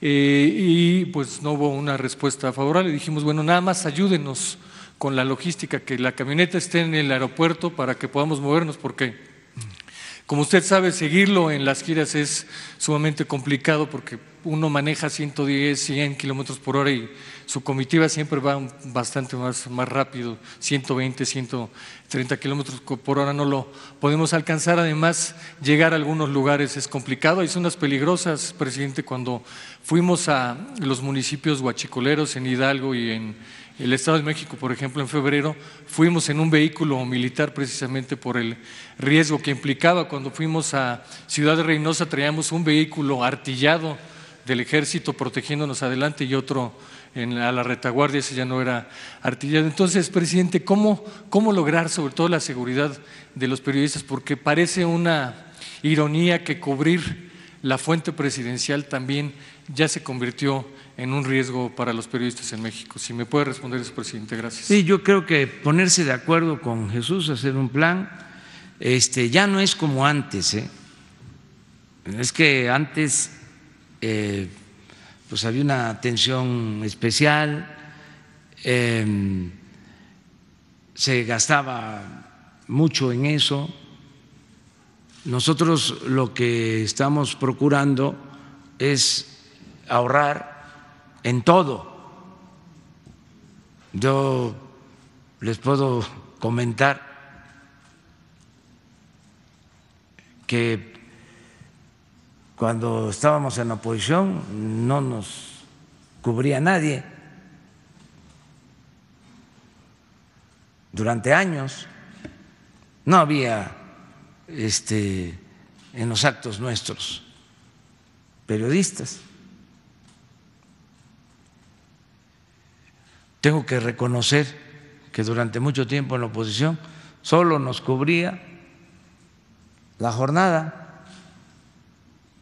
Y pues no hubo una respuesta favorable. Dijimos, bueno, nada más ayúdenos con la logística, que la camioneta esté en el aeropuerto para que podamos movernos, porque, como usted sabe, seguirlo en las giras es sumamente complicado, porque uno maneja 110, 100 kilómetros por hora y su comitiva siempre va bastante más rápido, 120, 130 kilómetros por hora no lo podemos alcanzar. Además, llegar a algunos lugares es complicado, hay zonas peligrosas, presidente. Cuando fuimos a los municipios huachicoleros en Hidalgo y en el Estado de México, por ejemplo, en febrero, fuimos en un vehículo militar precisamente por el riesgo que implicaba. Cuando fuimos a Ciudad de Reynosa traíamos un vehículo artillado del ejército protegiéndonos adelante y otro a la retaguardia, ese ya no era artillado. Entonces, presidente, ¿cómo lograr sobre todo la seguridad de los periodistas? Porque parece una ironía que cubrir la fuente presidencial también ya se convirtió en un riesgo para los periodistas en México. Si me puede responder eso, presidente, gracias. Sí, yo creo que ponerse de acuerdo con Jesús, hacer un plan, ya no es como antes, Es que antes pues había una atención especial, se gastaba mucho en eso. Nosotros lo que estamos procurando es ahorrar en todo. Yo les puedo comentar que cuando estábamos en la oposición no nos cubría nadie durante años, no había en los actos nuestros periodistas. Tengo que reconocer que durante mucho tiempo en la oposición solo nos cubría la jornada,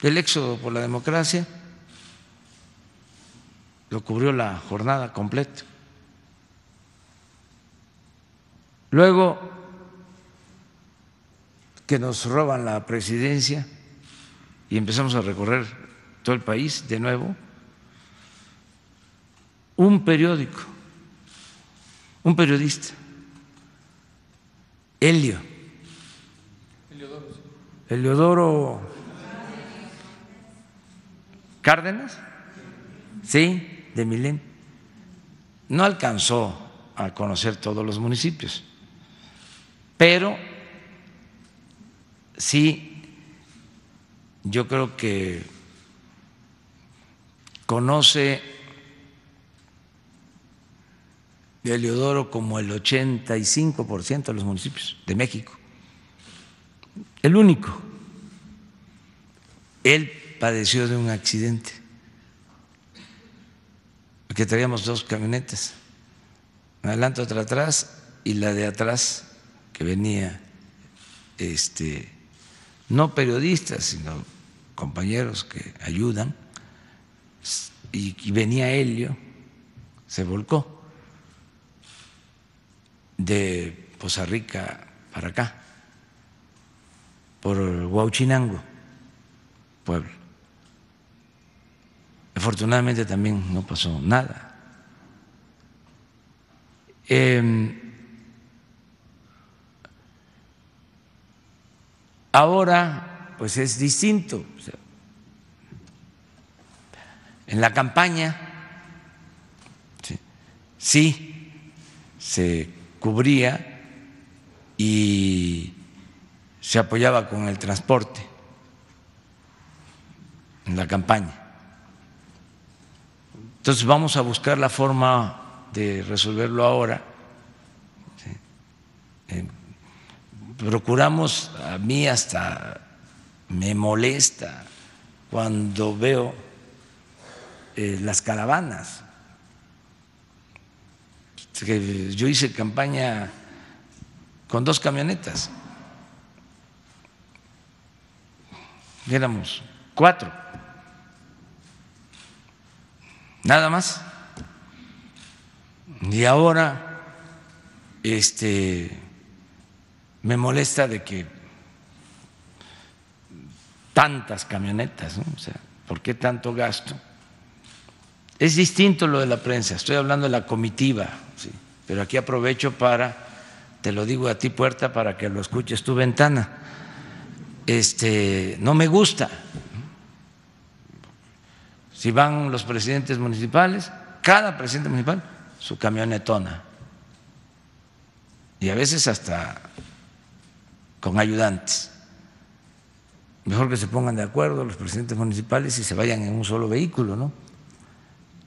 el éxodo por la democracia lo cubrió la jornada completa. Luego que nos roban la presidencia y empezamos a recorrer todo el país de nuevo, un periódico, un periodista, Heliodoro Cárdenas, sí, de Milén, no alcanzó a conocer todos los municipios, pero sí, yo creo que conoce Heliodoro como el 85% de los municipios de México, el único. Él padeció de un accidente, porque traíamos dos camionetas, adelante, otra atrás, y la de atrás que venía no periodistas, sino compañeros que ayudan, y venía Helio, se volcó de Poza Rica para acá, por Huauchinango, Puebla. Afortunadamente también no pasó nada. Ahora pues es distinto. O sea, en la campaña sí se cubría y se apoyaba con el transporte en la campaña. Entonces vamos a buscar la forma de resolverlo ahora. Procuramos, a mí hasta me molesta cuando veo las caravanas. Yo hice campaña con dos camionetas, éramos cuatro, nada más. Y ahora me molesta de que tantas camionetas, ¿no? O sea, ¿por qué tanto gasto? Es distinto lo de la prensa, estoy hablando de la comitiva, ¿sí? Pero aquí aprovecho para, te lo digo a ti, Puerta, para que lo escuches tu ventana. No me gusta. Si van los presidentes municipales, cada presidente municipal su camionetona, y a veces hasta con ayudantes. Mejor que se pongan de acuerdo los presidentes municipales y se vayan en un solo vehículo, ¿no?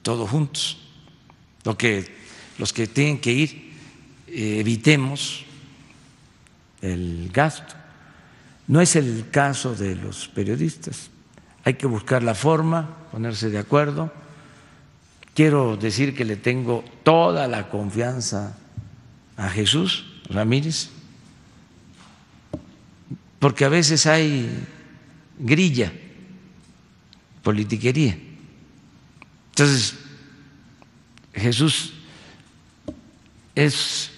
Todos juntos. Los que tienen que ir, evitemos el gasto. No es el caso de los periodistas. Hay que buscar la forma, ponerse de acuerdo. Quiero decir que le tengo toda la confianza a Jesús Ramírez, porque a veces hay grilla, politiquería. Entonces, Jesús es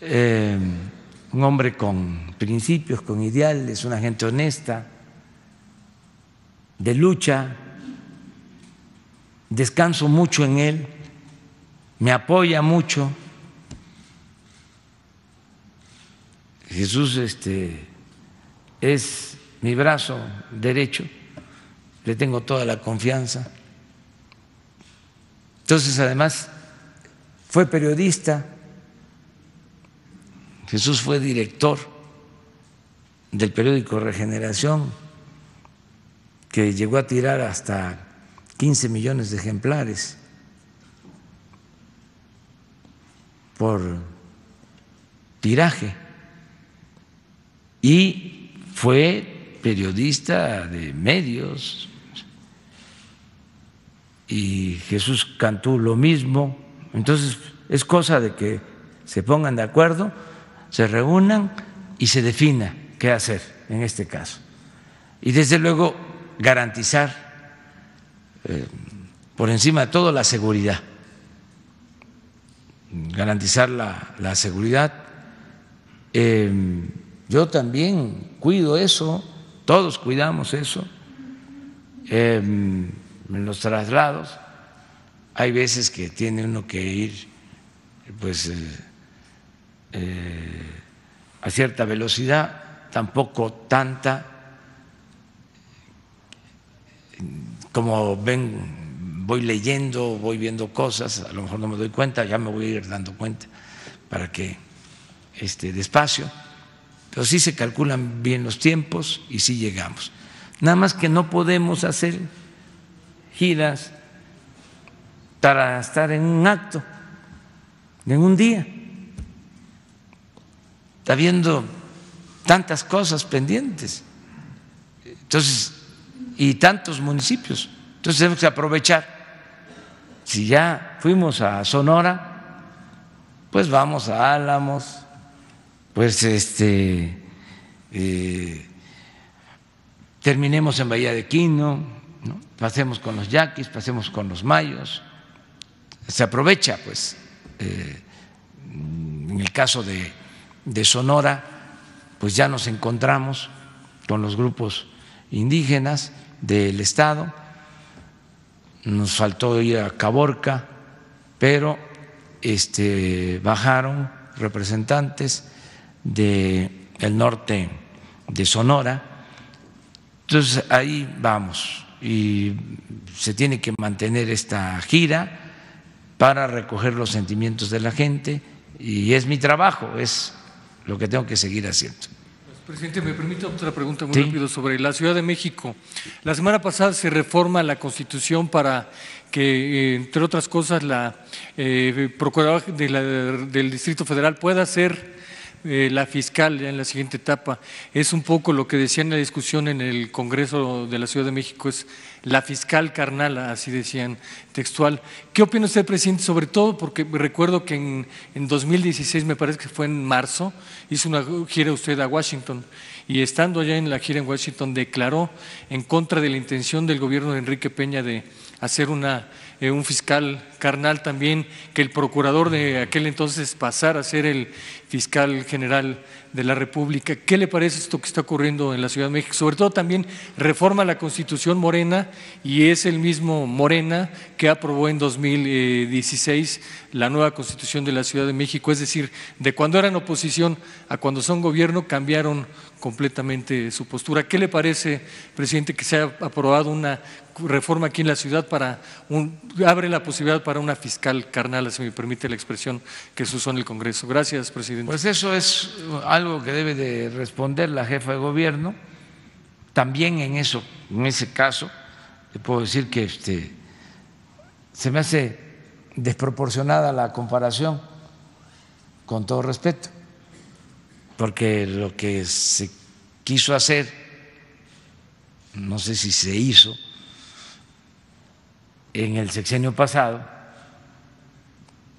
un hombre con principios, con ideales, una gente honesta, de lucha. Descanso mucho en él, me apoya mucho. Jesús es mi brazo derecho, le tengo toda la confianza. Entonces, además, fue periodista, Jesús fue director del periódico Regeneración, que llegó a tirar hasta 15 millones de ejemplares por tiraje, y fue periodista de medios, y Jesús Cantú lo mismo. Entonces es cosa de que se pongan de acuerdo, se reúnan y se defina qué hacer en este caso, y desde luego garantizar por encima de todo la seguridad, garantizar la seguridad. Yo también cuido eso, todos cuidamos eso. En los traslados hay veces que tiene uno que ir a cierta velocidad, tampoco tanta como ven, voy leyendo, voy viendo cosas, a lo mejor no me doy cuenta, ya me voy a ir dando cuenta para que despacio. Pero sí se calculan bien los tiempos y sí llegamos. Nada más que no podemos hacer giras para estar en un acto, en un día. Está habiendo tantas cosas pendientes, entonces, y tantos municipios. Entonces tenemos que aprovechar. Si ya fuimos a Sonora, pues vamos a Álamos, pues terminemos en Bahía de Quino, ¿no? Pasemos con los yaquis, pasemos con los mayos. Se aprovecha, pues, en el caso de Sonora, pues ya nos encontramos con los grupos indígenas del estado. Nos faltó ir a Caborca, pero bajaron representantes del norte de Sonora. Entonces ahí vamos, y se tiene que mantener esta gira para recoger los sentimientos de la gente, y es mi trabajo, es lo que tengo que seguir haciendo. Presidente, me permite otra pregunta muy rápido sobre la Ciudad de México. La semana pasada se reforma la Constitución para que, entre otras cosas, la Procuradora del Distrito Federal pueda ser la fiscal en la siguiente etapa. Es un poco lo que decía en la discusión en el Congreso de la Ciudad de México, es la fiscal carnal, así decían textual. ¿Qué opina usted, presidente? Sobre todo porque recuerdo que en 2016, me parece que fue en marzo, hizo una gira usted a Washington, y estando allá en la gira en Washington declaró en contra de la intención del gobierno de Enrique Peña de hacer un fiscal carnal también, que el procurador de aquel entonces pasara a ser el fiscal general de la República. ¿Qué le parece esto que está ocurriendo en la Ciudad de México? Sobre todo también reforma la Constitución Morena, y es el mismo Morena que aprobó en 2016 la nueva Constitución de la Ciudad de México, es decir, de cuando eran oposición a cuando son gobierno cambiaron completamente su postura. ¿Qué le parece, presidente, que se ha aprobado una reforma aquí en la ciudad para abre la posibilidad para una fiscal carnal, si me permite la expresión que se usó en el Congreso? Gracias, presidente. Pues eso es algo que debe de responder la jefa de gobierno. También en eso, en ese caso, le puedo decir que se me hace desproporcionada la comparación, con todo respeto, porque lo que se quiso hacer, no sé si se hizo en el sexenio pasado,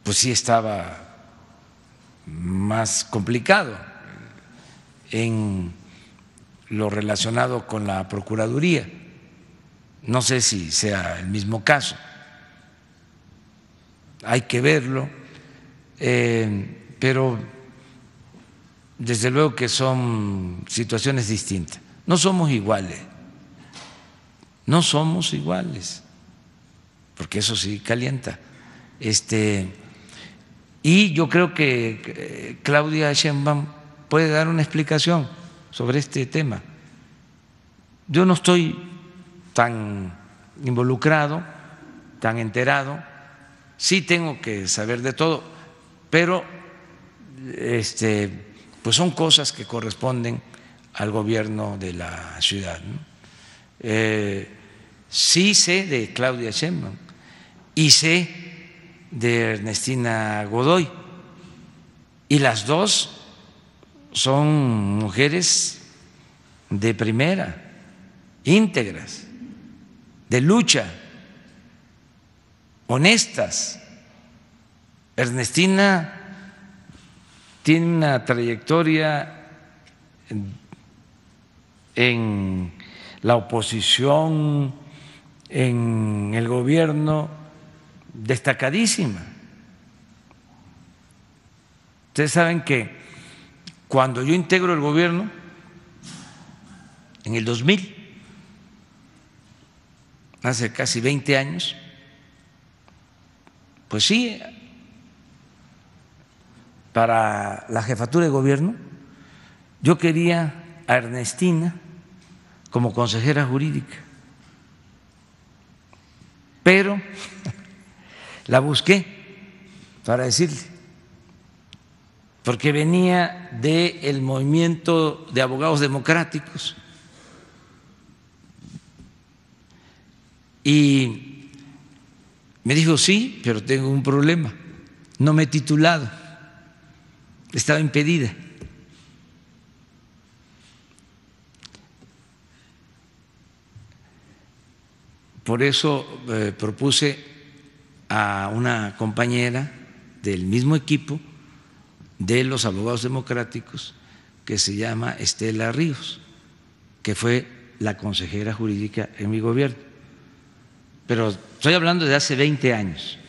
pues sí estaba más complicado en lo relacionado con la Procuraduría. No sé si sea el mismo caso, hay que verlo, pero desde luego que son situaciones distintas. No somos iguales, no somos iguales, porque eso sí calienta. Y yo creo que Claudia Sheinbaum puede dar una explicación sobre este tema. Yo no estoy tan involucrado, tan enterado, sí tengo que saber de todo, pero pues son cosas que corresponden al gobierno de la ciudad, ¿no? Sí sé de Claudia Sheinbaum y sé de Ernestina Godoy, y las dos son mujeres de primera, íntegras, de lucha, honestas. Ernestina tiene una trayectoria en la oposición, en el gobierno, destacadísima. Ustedes saben que cuando yo integro el gobierno, en el 2000, hace casi 20 años, pues sí, para la jefatura de gobierno, yo quería a Ernestina como consejera jurídica, pero la busqué para decirle, porque venía del movimiento de abogados democráticos y me dijo, sí, pero tengo un problema, no me he titulado, estaba impedida. Por eso propuse a una compañera del mismo equipo de los abogados democráticos, que se llama Estela Ríos, que fue la consejera jurídica en mi gobierno. Pero estoy hablando de hace 20 años.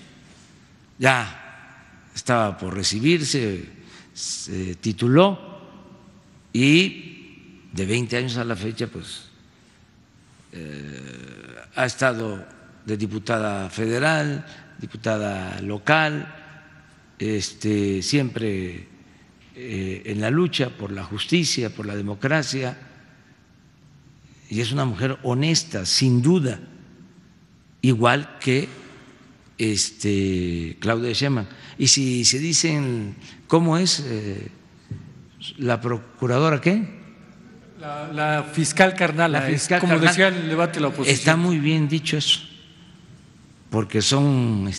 Ya estaba por recibirse, se tituló, y de 20 años a la fecha, pues ha estado de diputada federal, diputada local, siempre en la lucha por la justicia, por la democracia, y es una mujer honesta, sin duda, igual que Claudia Sheinbaum. Y si se dicen, ¿cómo es la procuradora qué? La fiscal carnal, la fiscal como carnal, decía en el debate de la oposición. Está muy bien dicho eso, porque son…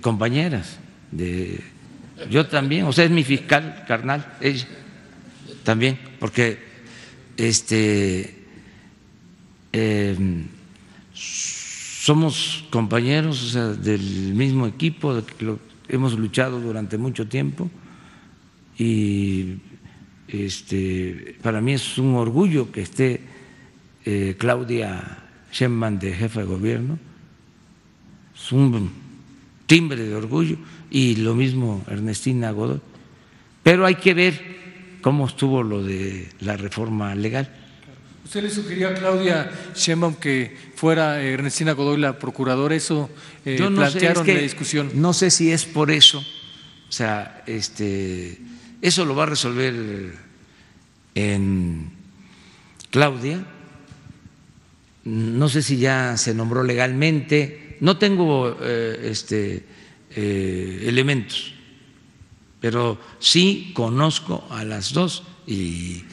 compañeras, yo también, o sea, es mi fiscal carnal, ella también, porque somos compañeros, o sea, del mismo equipo, hemos luchado durante mucho tiempo y para mí es un orgullo que esté Claudia Sheinbaum de jefa de gobierno, es un timbre de orgullo, y lo mismo Ernestina Godoy. Pero hay que ver cómo estuvo lo de la reforma legal. ¿Usted le sugería a Claudia Sheinbaum que fuera Ernestina Godoy la procuradora? Eso no plantearon la discusión. No sé si es por eso, o sea, eso lo va a resolver en Claudia, no sé si ya se nombró legalmente, no tengo elementos, pero sí conozco a las dos y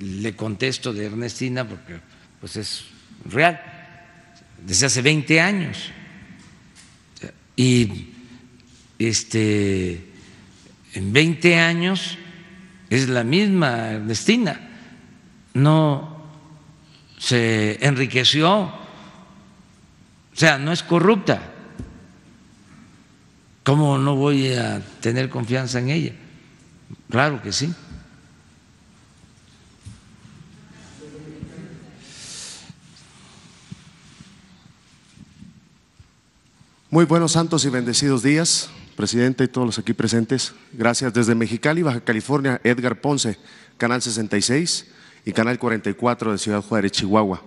le contesto de Ernestina porque pues es real, desde hace 20 años. Y en 20 años es la misma Ernestina, no se enriqueció, o sea, no es corrupta. ¿Cómo no voy a tener confianza en ella? Claro que sí. Muy buenos, santos y bendecidos días, presidente y todos los aquí presentes. Gracias. Desde Mexicali, Baja California, Edgar Ponce, Canal 66 y Canal 44 de Ciudad Juárez, Chihuahua.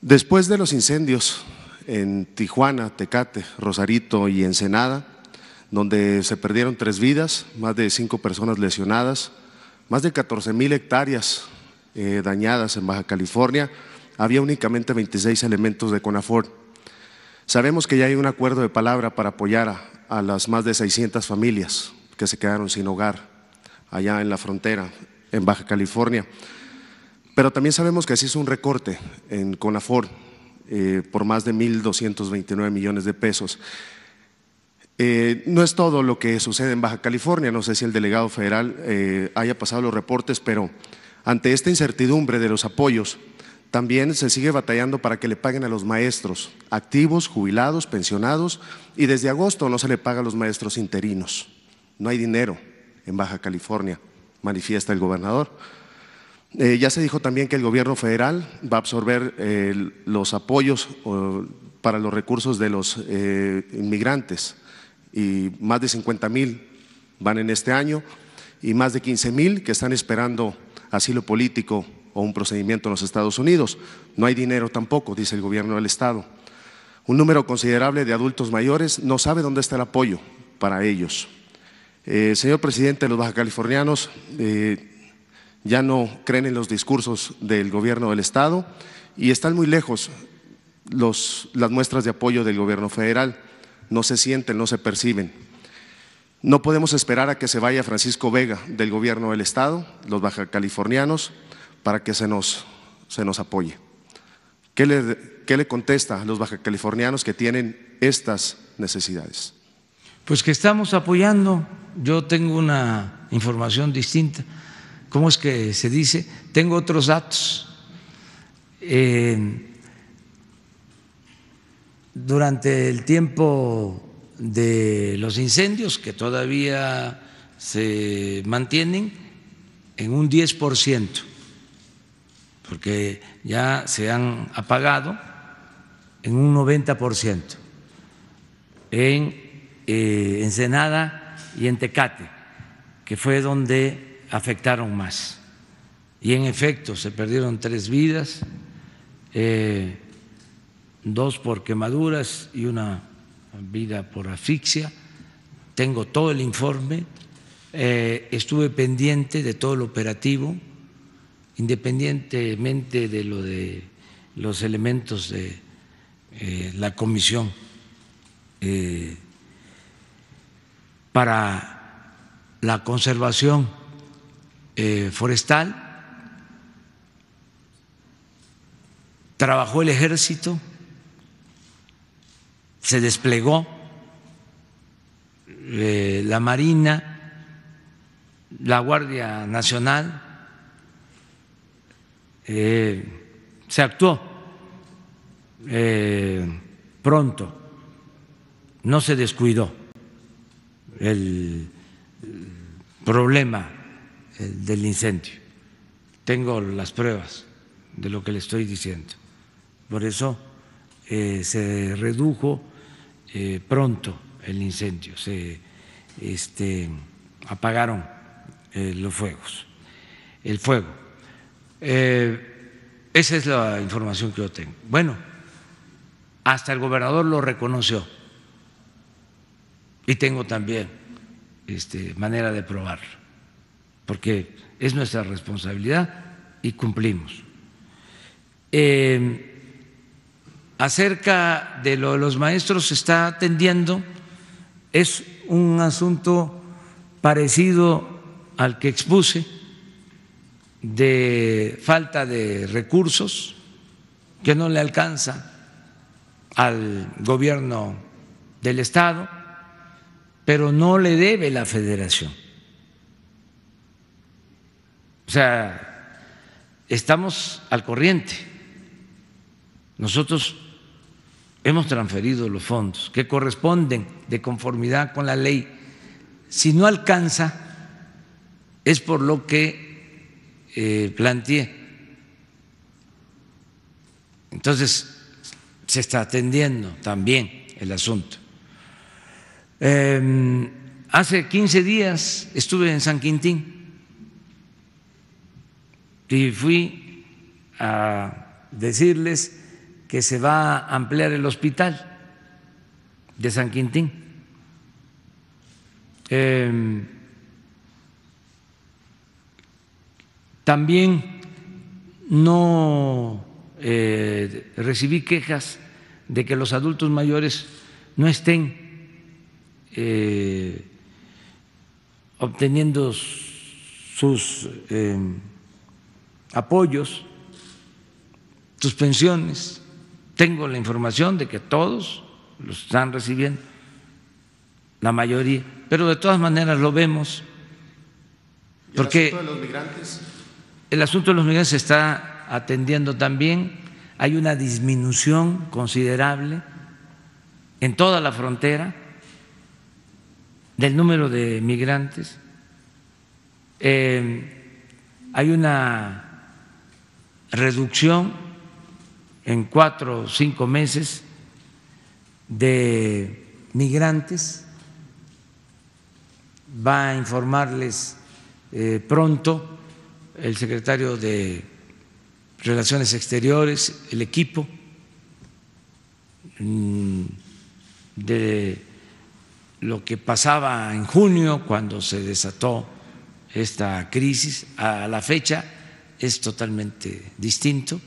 Después de los incendios en Tijuana, Tecate, Rosarito y Ensenada, donde se perdieron 3 vidas, más de 5 personas lesionadas, más de 14,000 hectáreas dañadas en Baja California, había únicamente 26 elementos de CONAFOR. Sabemos que ya hay un acuerdo de palabra para apoyar a las más de 600 familias que se quedaron sin hogar allá en la frontera, en Baja California, pero también sabemos que se hizo un recorte en CONAFOR por más de 1.229 millones de pesos. No es todo lo que sucede en Baja California, no sé si el delegado federal haya pasado los reportes, pero ante esta incertidumbre de los apoyos, también se sigue batallando para que le paguen a los maestros activos, jubilados, pensionados, y desde agosto no se le paga a los maestros interinos. No hay dinero en Baja California, manifiesta el gobernador. Ya se dijo también que el gobierno federal va a absorber los apoyos para los recursos de los inmigrantes, y más de 50,000 van en este año y más de 15,000 que están esperando asilo político o un procedimiento en los Estados Unidos. No hay dinero tampoco, dice el gobierno del estado. Un número considerable de adultos mayores no sabe dónde está el apoyo para ellos. Señor presidente, los bajacalifornianos ya no creen en los discursos del gobierno del estado y están muy lejos las muestras de apoyo del gobierno federal. No se sienten, no se perciben. No podemos esperar a que se vaya Francisco Vega del gobierno del estado, los bajacalifornianos, para que se nos apoye. ¿Qué le contesta a los bajacalifornianos que tienen estas necesidades? Pues que estamos apoyando. Yo tengo una información distinta. ¿Cómo es que se dice? Tengo otros datos. Durante el tiempo de los incendios, que todavía se mantienen en un 10%, porque ya se han apagado en un 90% en Ensenada y en Tecate, que fue donde afectaron más, y en efecto se perdieron 3 vidas, 2 por quemaduras y 1 vida por asfixia. Tengo todo el informe, estuve pendiente de todo el operativo, independientemente de lo de los elementos de la comisión para la conservación forestal. Trabajó el ejército, se desplegó la Marina, la Guardia Nacional, se actuó pronto, no se descuidó el problema del incendio. Tengo las pruebas de lo que le estoy diciendo. Por eso se redujo pronto el incendio, se apagaron los fuegos, el fuego. Esa es la información que yo tengo. Bueno, hasta el gobernador lo reconoció y tengo también manera de probarlo. porque es nuestra responsabilidad y cumplimos. Acerca de lo de los maestros se está atendiendo, es un asunto parecido al que expuse de falta de recursos que no le alcanza al gobierno del Estado, pero no le debe la Federación. O sea, estamos al corriente. Nosotros hemos transferido los fondos que corresponden de conformidad con la ley. Si no alcanza, es por lo que planteé. Entonces, se está atendiendo también el asunto. Hace 15 días estuve en San Quintín y fui a decirles que se va a ampliar el hospital de San Quintín. También no recibí quejas de que los adultos mayores no estén obteniendo sus apoyos, sus pensiones. Tengo la información de que todos los están recibiendo, la mayoría, pero de todas maneras lo vemos. Porque ¿el asunto de los migrantes? El asunto de los migrantes se está atendiendo también. Hay una disminución considerable en toda la frontera del número de migrantes. Hay una reducción en 4 o 5 meses de migrantes. Va a informarles pronto el secretario de Relaciones Exteriores, el equipo de lo que pasaba en junio cuando se desató esta crisis. A la fecha es totalmente distinto.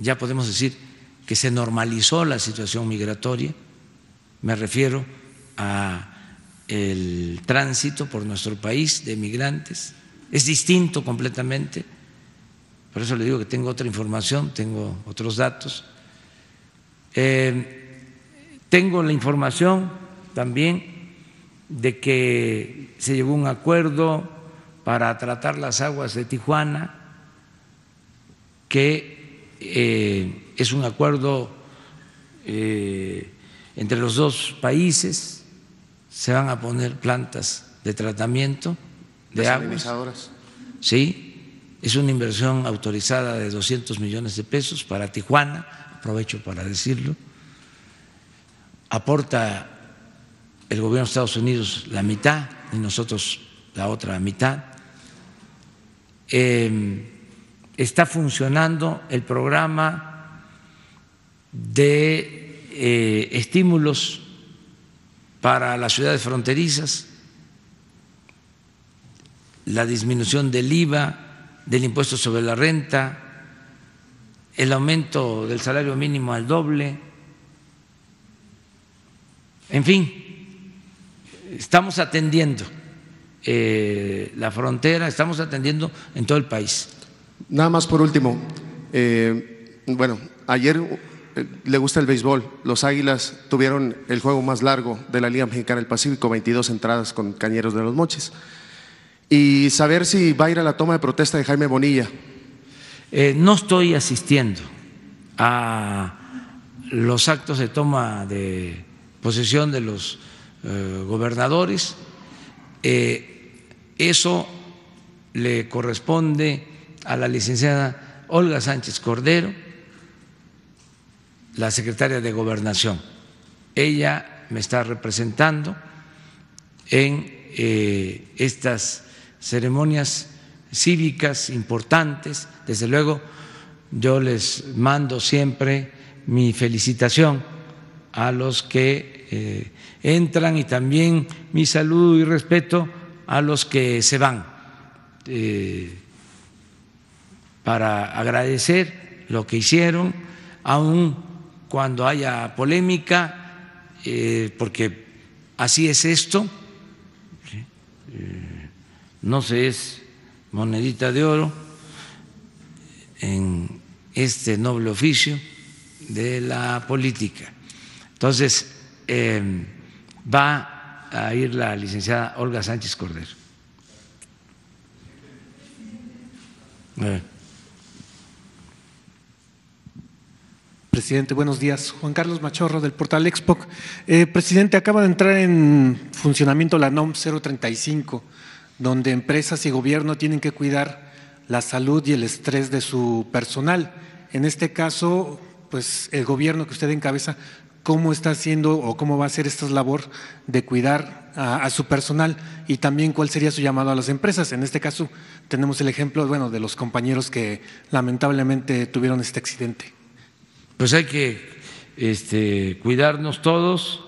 Ya podemos decir que se normalizó la situación migratoria, me refiero al tránsito por nuestro país de migrantes, es distinto completamente, por eso le digo que tengo otra información, tengo otros datos. Tengo la información también de que se llegó a un acuerdo para tratar las aguas de Tijuana, que es un acuerdo entre los dos países. Se van a poner plantas de tratamiento de aguas. Sí, es una inversión autorizada de 200 millones de pesos para Tijuana, aprovecho para decirlo. Aporta el gobierno de Estados Unidos la mitad y nosotros la otra mitad. Está funcionando el programa de estímulos para las ciudades fronterizas, la disminución del IVA, del impuesto sobre la renta, el aumento del salario mínimo al doble. En fin, estamos atendiendo la frontera, estamos atendiendo en todo el país. Nada más por último, bueno, ayer le gusta el béisbol, los Águilas tuvieron el juego más largo de la Liga Mexicana del Pacífico, 22 entradas con Cañeros de los Mochis, y saber si va a ir a la toma de protesta de Jaime Bonilla. No estoy asistiendo a los actos de toma de posesión de los gobernadores, eso le corresponde a la licenciada Olga Sánchez Cordero, la secretaria de Gobernación. Ella me está representando en estas ceremonias cívicas importantes. Desde luego, yo les mando siempre mi felicitación a los que entran y también mi saludo y respeto a los que se van, para agradecer lo que hicieron, aun cuando haya polémica, porque así es esto, no se es monedita de oro en este noble oficio de la política. Entonces, va a ir la licenciada Olga Sánchez Cordero. Presidente, buenos días. Juan Carlos Machorro, del portal Expoc. Presidente, acaba de entrar en funcionamiento la NOM 035, donde empresas y gobierno tienen que cuidar la salud y el estrés de su personal. En este caso, pues el gobierno que usted encabeza, ¿cómo está haciendo o cómo va a hacer esta labor de cuidar a su personal? Y también, ¿cuál sería su llamado a las empresas? En este caso, tenemos el ejemplo, bueno, de los compañeros que lamentablemente tuvieron este accidente. Pues hay que cuidarnos todos.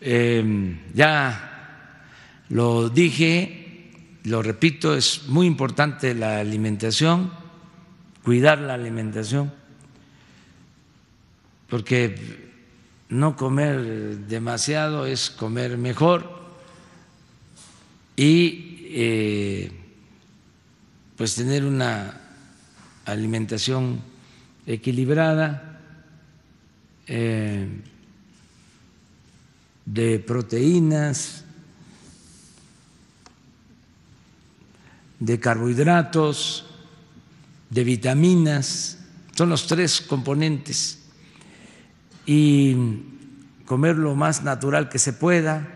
Ya lo dije, lo repito, es muy importante la alimentación, cuidar la alimentación, porque no comer demasiado es comer mejor y pues tener una alimentación equilibrada, de proteínas, de carbohidratos, de vitaminas, son los tres componentes, y comer lo más natural que se pueda,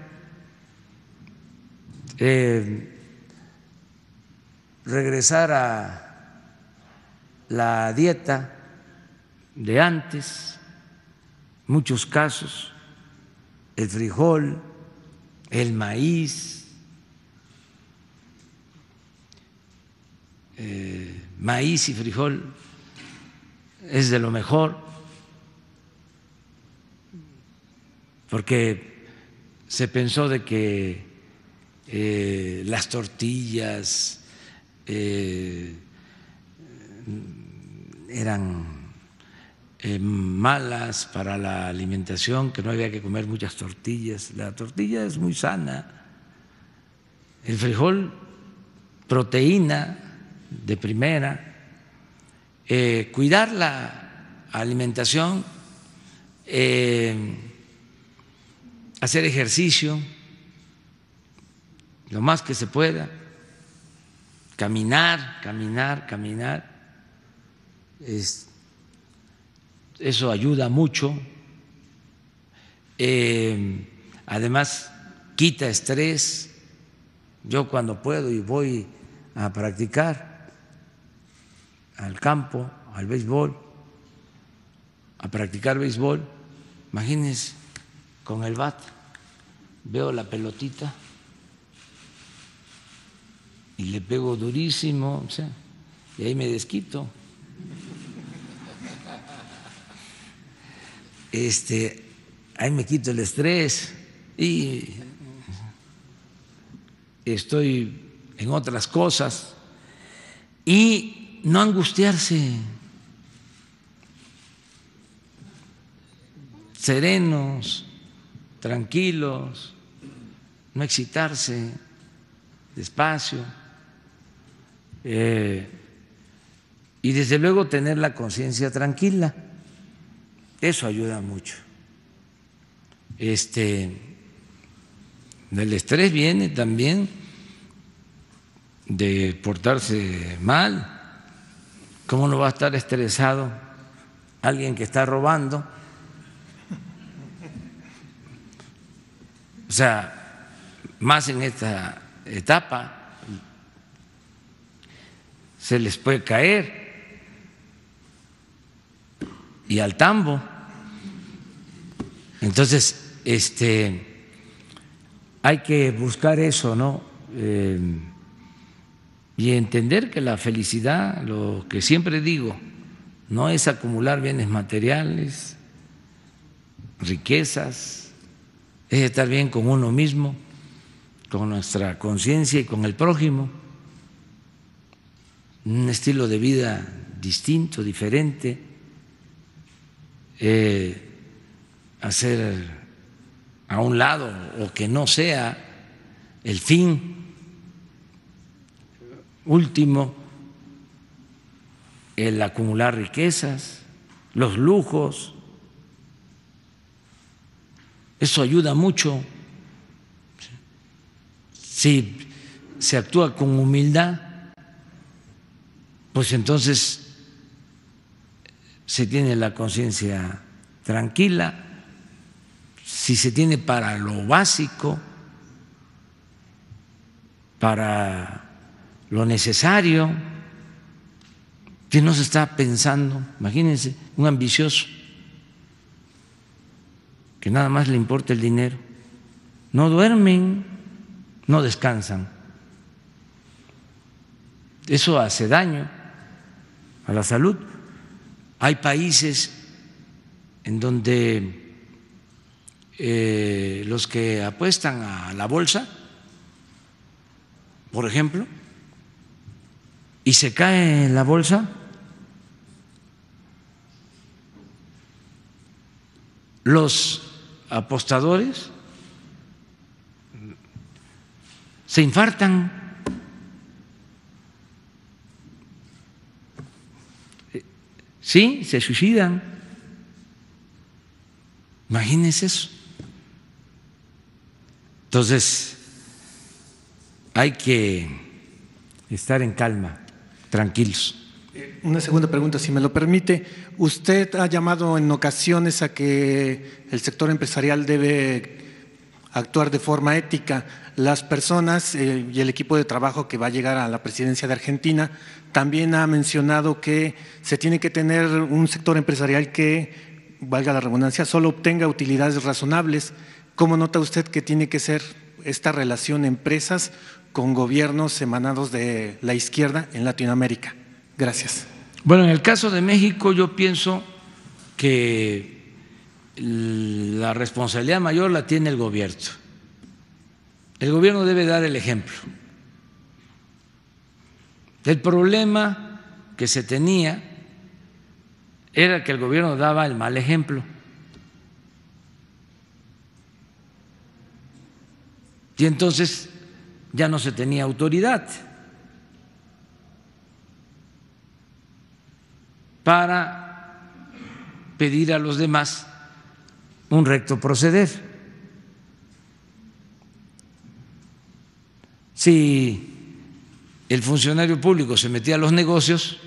regresar a la dieta de antes. Muchos casos, el frijol, el maíz, maíz y frijol es de lo mejor, porque se pensó de que las tortillas eran malas para la alimentación, que no había que comer muchas tortillas. La tortilla es muy sana, el frijol, proteína de primera, cuidar la alimentación, hacer ejercicio lo más que se pueda, caminar, eso ayuda mucho, además quita estrés. Yo cuando puedo y voy a practicar al campo, al béisbol, a practicar béisbol, imagínense, con el bat, veo la pelotita y le pego durísimo, o sea, y ahí me desquito. Ahí me quito el estrés y estoy en otras cosas, y no angustiarse, serenos, tranquilos, no excitarse, despacio, y desde luego tener la conciencia tranquila. Eso ayuda mucho. El estrés viene también de portarse mal. ¿Cómo no va a estar estresado alguien que está robando? O sea, más en esta etapa se les puede caer y al tambo. Entonces, hay que buscar eso, ¿no? Y entender que la felicidad, lo que siempre digo, no es acumular bienes materiales, riquezas, es estar bien con uno mismo, con nuestra conciencia y con el prójimo, un estilo de vida distinto, diferente, hacer a un lado o que no sea el fin último el acumular riquezas, los lujos. Eso ayuda mucho si se actúa con humildad, pues entonces se tiene la conciencia tranquila. Si se tiene para lo básico, para lo necesario, que no se está pensando, imagínense, un ambicioso que nada más le importa el dinero, no duermen, no descansan. Eso hace daño a la salud. Hay países en donde los que apuestan a la bolsa, por ejemplo, y se cae la bolsa, los apostadores se infartan. Sí, se suicidan. Imagínense eso. Entonces, hay que estar en calma, tranquilos. Una segunda pregunta, si me lo permite. Usted ha llamado en ocasiones a que el sector empresarial debe actuar de forma ética. Las personas y el equipo de trabajo que va a llegar a la presidencia de Argentina también ha mencionado que se tiene que tener un sector empresarial que, valga la redundancia, solo obtenga utilidades razonables. ¿Cómo nota usted que tiene que ser esta relación empresas con gobiernos emanados de la izquierda en Latinoamérica? Gracias. Bueno, en el caso de México yo pienso que la responsabilidad mayor la tiene el gobierno. El gobierno debe dar el ejemplo. El problema que se tenía era que el gobierno daba el mal ejemplo. Y entonces ya no se tenía autoridad para pedir a los demás un recto proceder. Si el funcionario público se metía a los negocios,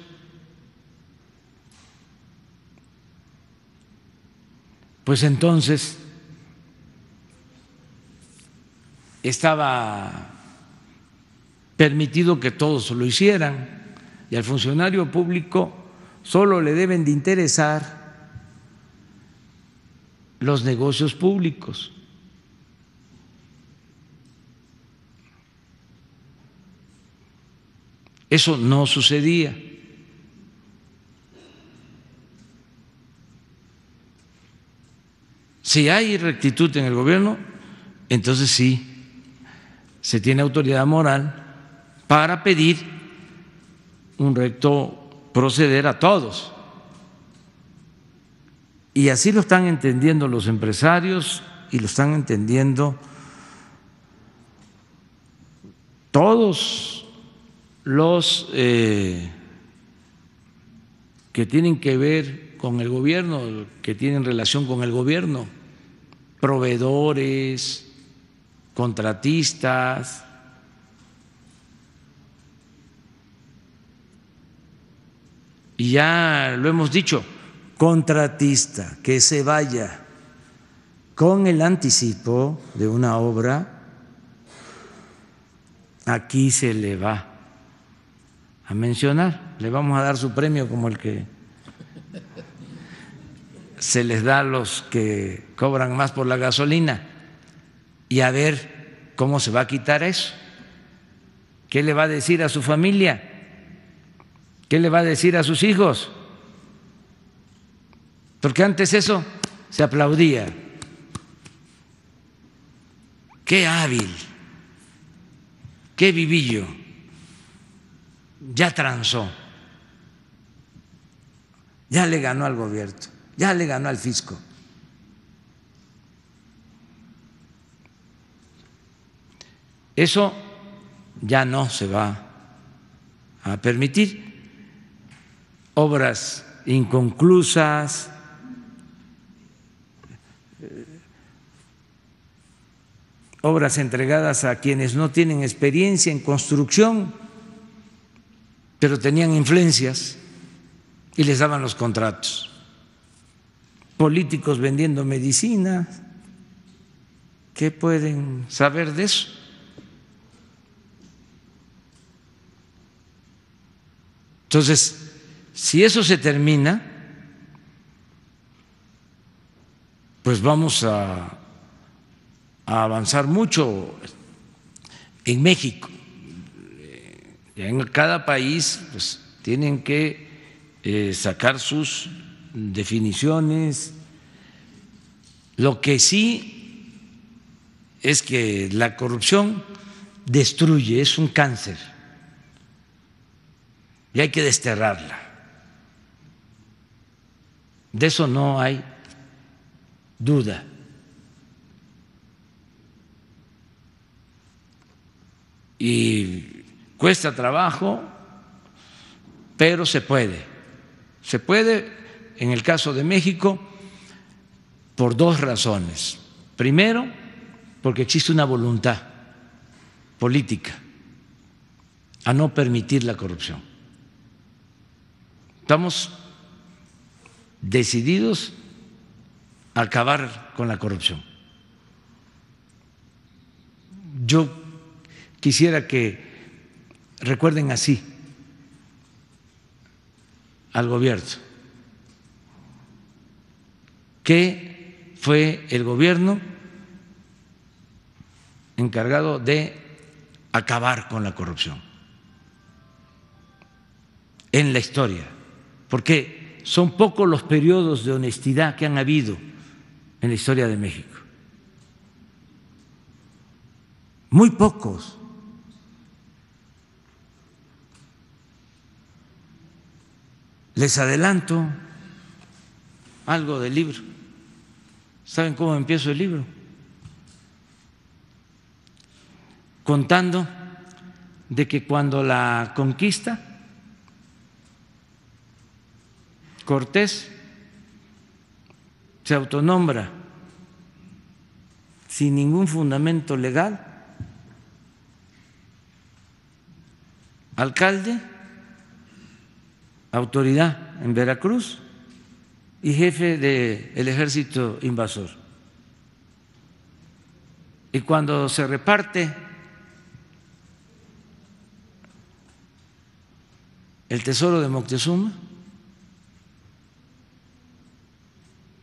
pues entonces estaba permitido que todos lo hicieran, y al funcionario público solo le deben de interesar los negocios públicos. Eso no sucedía. Si hay rectitud en el gobierno, entonces sí se tiene autoridad moral para pedir un recto proceder a todos. Y así lo están entendiendo los empresarios y lo están entendiendo todos los que tienen que ver con el gobierno, que tienen relación con el gobierno, proveedores, contratistas, y ya lo hemos dicho, contratista que se vaya con el anticipo de una obra, aquí se le va a mencionar, le vamos a dar su premio como el que se les da a los que cobran más por la gasolina. Y a ver cómo se va a quitar eso. ¿Qué le va a decir a su familia? ¿Qué le va a decir a sus hijos? Porque antes eso se aplaudía. ¡Qué hábil! que Vivillo ya transó, ya le ganó al gobierno, ya le ganó al fisco. Eso ya no se va a permitir. Obras inconclusas, obras entregadas a quienes no tienen experiencia en construcción, pero tenían influencias y les daban los contratos. Políticos vendiendo medicinas, ¿qué pueden saber de eso? Entonces, si eso se termina, pues vamos a avanzar mucho en México. En cada país pues tienen que sacar sus definiciones. Lo que sí es que la corrupción destruye, es un cáncer y hay que desterrarla. De eso no hay duda. Y cuesta trabajo, pero se puede. Se puede, en el caso de México, por dos razones. Primero, porque existe una voluntad política a no permitir la corrupción. Estamos decididos a acabar con la corrupción. Yo quisiera que recuerden así al gobierno, que fue el gobierno encargado de acabar con la corrupción en la historia, porque son pocos los periodos de honestidad que han habido en la historia de México, muy pocos. Les adelanto algo del libro. ¿Saben cómo empiezo el libro? Contando de que cuando la conquista, Cortés se autonombra sin ningún fundamento legal alcalde, autoridad en Veracruz y jefe del ejército invasor. Y cuando se reparte el tesoro de Moctezuma,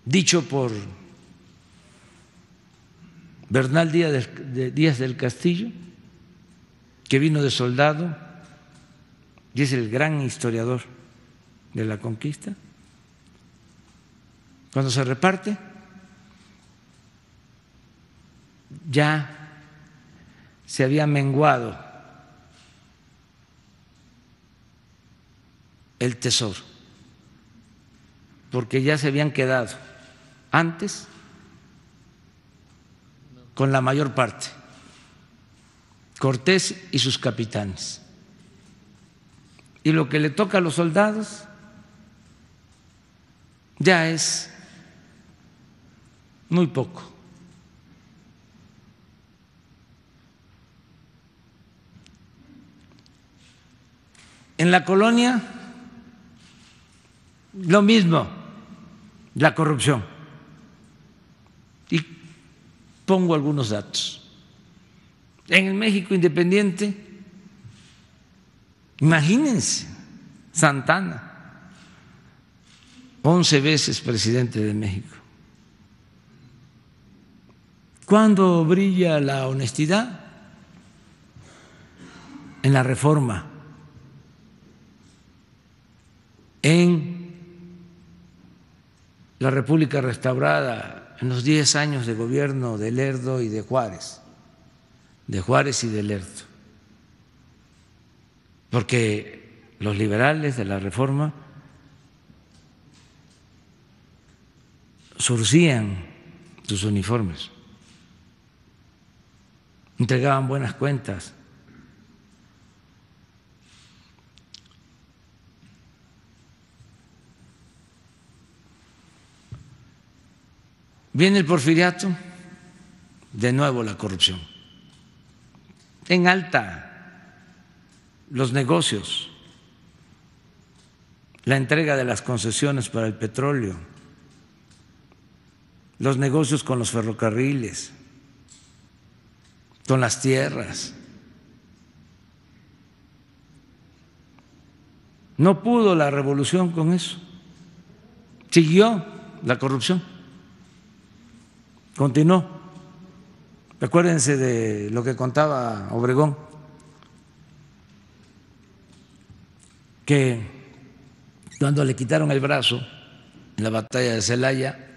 dicho por Bernal Díaz del Castillo, que vino de soldado y es el gran historiador de la conquista, cuando se reparte, ya se había menguado el tesoro, porque ya se habían quedado antes con la mayor parte, Cortés y sus capitanes. Y lo que le toca a los soldados ya es muy poco. En la colonia, lo mismo, la corrupción. Y pongo algunos datos. En el México independiente, imagínense, Santana, 11 veces presidente de México. ¿Cuándo brilla la honestidad? En la reforma, en la República restaurada, en los 10 años de gobierno de Lerdo y de Juárez y de Lerdo. porque los liberales de la Reforma surcían sus uniformes, entregaban buenas cuentas, viene el porfiriato, de nuevo la corrupción, en alta, los negocios, la entrega de las concesiones para el petróleo, los negocios con los ferrocarriles, con las tierras. No pudo la revolución con eso, siguió la corrupción. Continuó. Acuérdense de lo que contaba Obregón, que cuando le quitaron el brazo en la batalla de Celaya,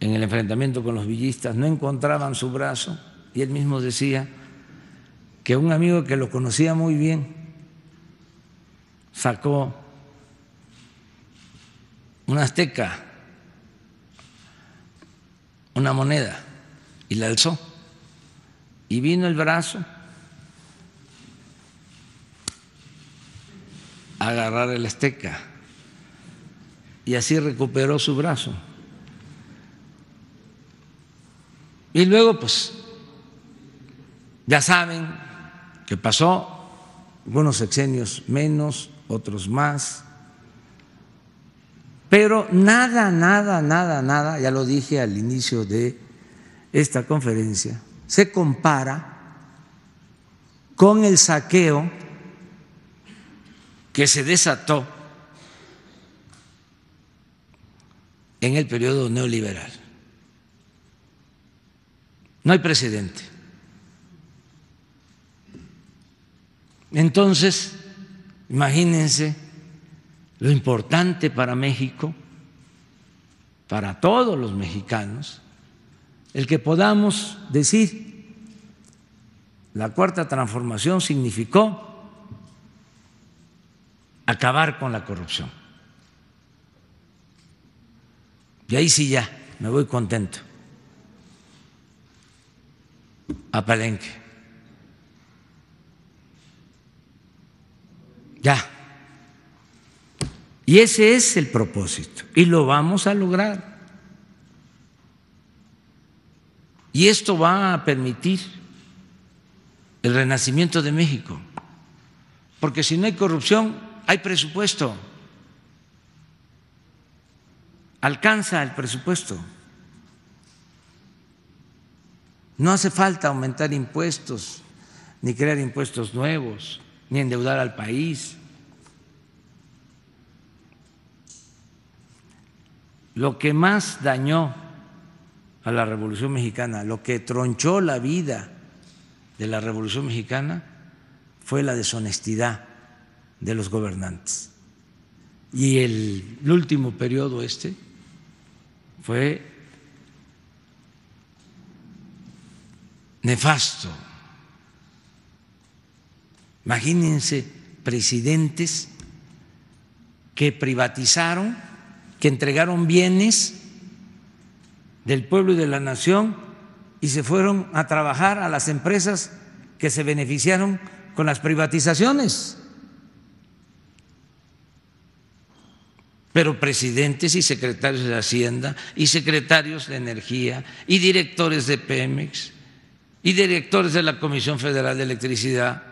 en el enfrentamiento con los villistas, no encontraban su brazo y él mismo decía que un amigo que lo conocía muy bien sacó una azteca, una moneda, y la alzó, y vino el brazo a agarrar el azteca, y así recuperó su brazo. Y luego, pues, ya saben qué pasó, algunos sexenios menos, otros más, pero nada, ya lo dije al inicio de esta conferencia, se compara con el saqueo que se desató en el periodo neoliberal. No hay precedente. Entonces, imagínense lo importante para México, para todos los mexicanos, el que podamos decir la Cuarta Transformación significó acabar con la corrupción. Y ahí sí ya me voy contento a Palenque. Ya. Y ese es el propósito, y lo vamos a lograr. Y esto va a permitir el renacimiento de México, porque si no hay corrupción, hay presupuesto. Alcanza el presupuesto. No hace falta aumentar impuestos, ni crear impuestos nuevos, ni endeudar al país. Lo que más dañó a la Revolución Mexicana, lo que tronchó la vida de la Revolución Mexicana fue la deshonestidad de los gobernantes. Y el último periodo fue nefasto. Imagínense presidentes que privatizaron, que entregaron bienes del pueblo y de la nación y se fueron a trabajar a las empresas que se beneficiaron con las privatizaciones. Pero presidentes y secretarios de Hacienda y secretarios de Energía y directores de Pemex y directores de la Comisión Federal de Electricidad,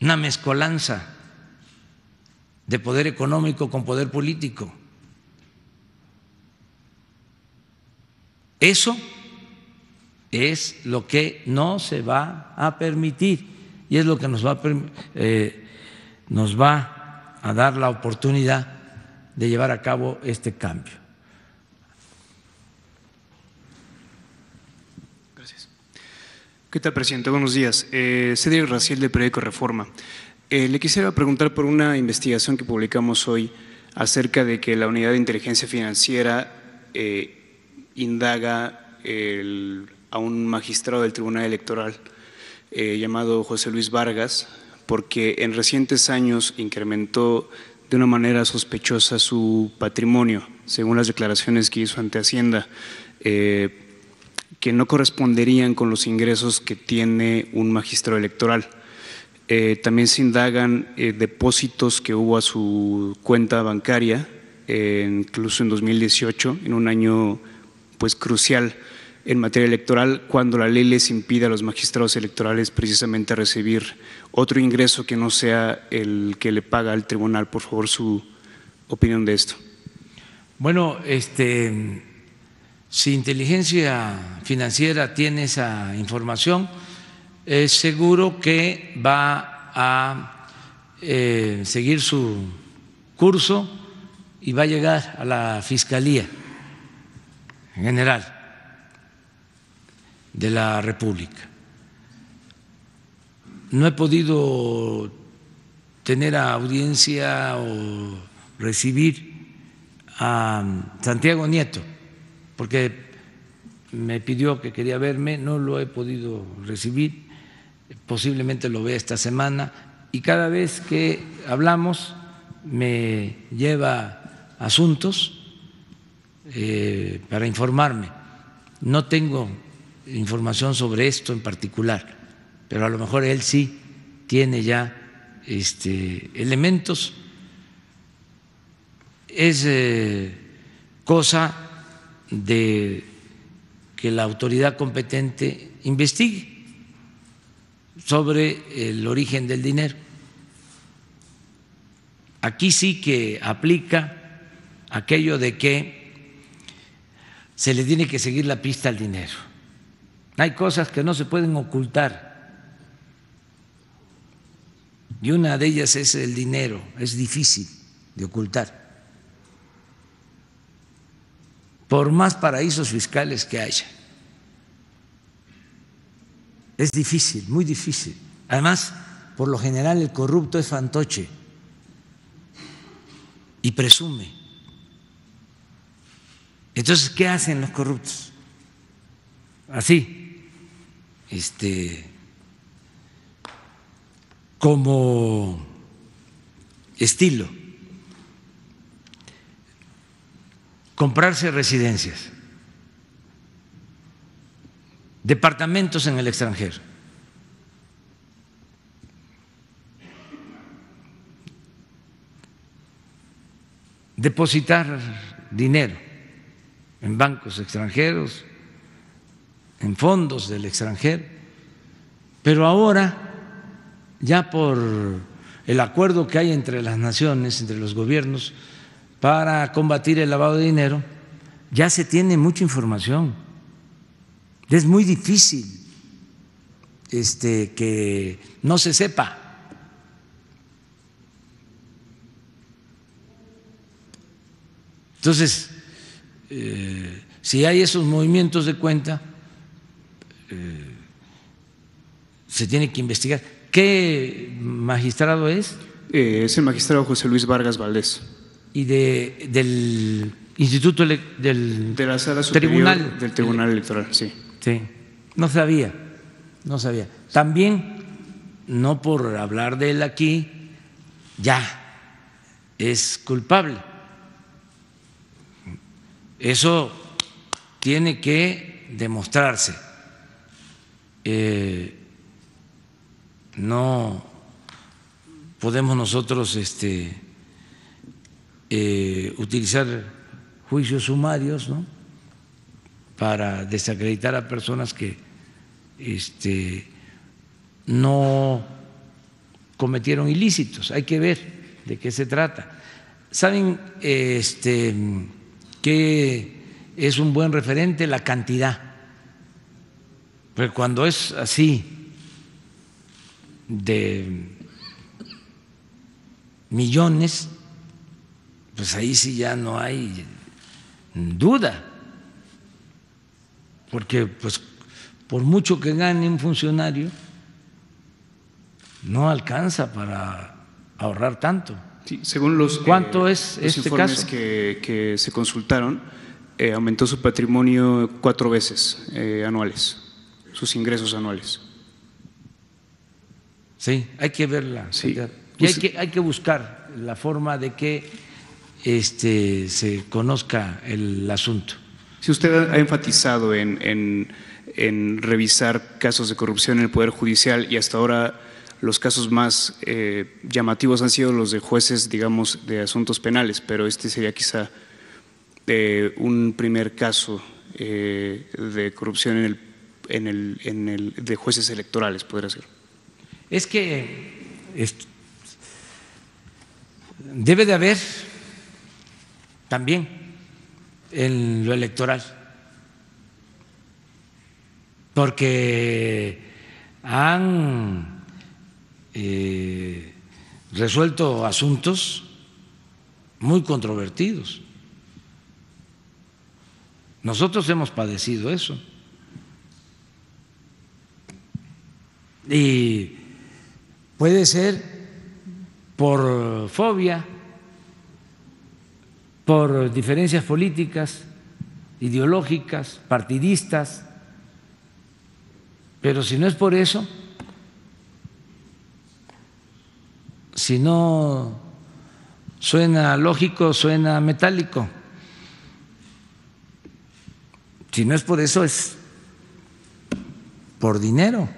una mezcolanza de poder económico con poder político. Eso es lo que no se va a permitir y es lo que nos va a dar la oportunidad de llevar a cabo este cambio. Gracias. ¿Qué tal, presidente? Buenos días. Cedric Raciel, de Periódico Reforma. Le quisiera preguntar por una investigación que publicamos hoy acerca de que la Unidad de Inteligencia Financiera indaga el a un magistrado del Tribunal Electoral llamado José Luis Vargas, porque en recientes años incrementó de una manera sospechosa su patrimonio, según las declaraciones que hizo ante Hacienda, que no corresponderían con los ingresos que tiene un magistrado electoral. También se indagan depósitos que hubo a su cuenta bancaria, incluso en 2018, en un año pues crucial en materia electoral, cuando la ley les impide a los magistrados electorales precisamente recibir otro ingreso que no sea el que le paga al tribunal. Por favor, su opinión de esto. Bueno, si Inteligencia Financiera tiene esa información, es seguro que va a seguir su curso y va a llegar a la Fiscalía General de la República. No he podido tener audiencia o recibir a Santiago Nieto, porque me pidió que quería verme, no lo he podido recibir, posiblemente lo vea esta semana, y cada vez que hablamos me lleva asuntos para informarme. No tengo información sobre esto en particular, pero a lo mejor él sí tiene ya elementos. Es cosa de que la autoridad competente investigue sobre el origen del dinero. Aquí sí que aplica aquello de que se le tiene que seguir la pista al dinero. Hay cosas que no se pueden ocultar y una de ellas es el dinero, es difícil de ocultar. Por más paraísos fiscales que haya, es difícil, muy difícil. Además, por lo general el corrupto es fantoche y presume. Entonces, ¿qué hacen los corruptos? Así, como estilo. Comprarse residencias, departamentos en el extranjero. Depositar dinero en bancos extranjeros, en fondos del extranjero. Pero ahora, ya por el acuerdo que hay entre las naciones, entre los gobiernos, para combatir el lavado de dinero, ya se tiene mucha información. Es muy difícil que no se sepa. Entonces, si hay esos movimientos de cuenta, se tiene que investigar. ¿Qué magistrado es? Es el magistrado José Luis Vargas Valdés. Y del Instituto de la Sala Superior Tribunal, del Tribunal Electoral, sí. Sí, no sabía. También, no por hablar de él aquí, ya es culpable. Eso tiene que demostrarse. No podemos nosotros utilizar juicios sumarios, ¿no?, para desacreditar a personas que no cometieron ilícitos. Hay que ver de qué se trata. ¿Saben qué es un buen referente? La cantidad. Porque cuando es así de millones, pues ahí sí ya no hay duda, porque pues por mucho que gane un funcionario no alcanza para ahorrar tanto. Sí, según los ¿cuánto es los informes caso? Que se consultaron, aumentó su patrimonio 4 veces anuales. sus ingresos anuales. Sí, hay que verla. Sí. Y hay que buscar la forma de que se conozca el asunto. Si usted ha enfatizado en revisar casos de corrupción en el Poder Judicial, y hasta ahora los casos más llamativos han sido los de jueces, digamos, de asuntos penales, pero este sería quizá un primer caso de corrupción de jueces electorales, podría ser. Es que debe de haber también en lo electoral, porque han resuelto asuntos muy controvertidos. Nosotros hemos padecido eso. Y puede ser por fobia, por diferencias políticas, ideológicas, partidistas, pero si no es por eso, si no suena lógico, suena metálico. Si no es por eso, es por dinero.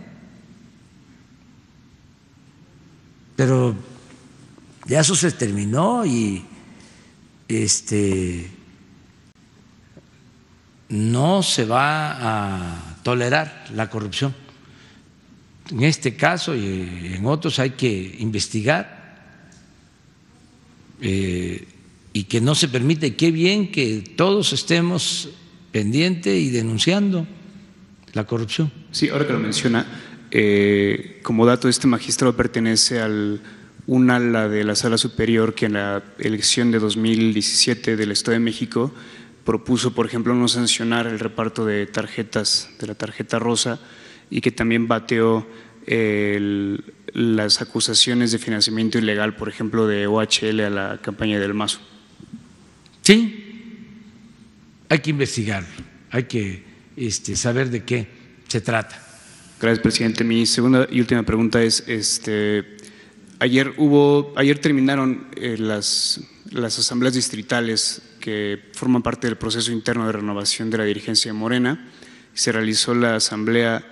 Pero ya eso se terminó y no se va a tolerar la corrupción. En este caso y en otros hay que investigar y que no se permite. Qué bien que todos estemos pendientes y denunciando la corrupción. Sí, ahora que lo menciona, como dato, este magistrado pertenece al un ala de la Sala Superior que en la elección de 2017 del Estado de México propuso, por ejemplo, no sancionar el reparto de tarjetas, de la tarjeta rosa, y que también bateó las acusaciones de financiamiento ilegal, por ejemplo, de OHL a la campaña del Mazo. Sí, hay que investigar, hay que saber de qué se trata. Gracias, presidente. Mi segunda y última pregunta es, ayer terminaron las asambleas distritales que forman parte del proceso interno de renovación de la dirigencia de Morena. Se realizó la asamblea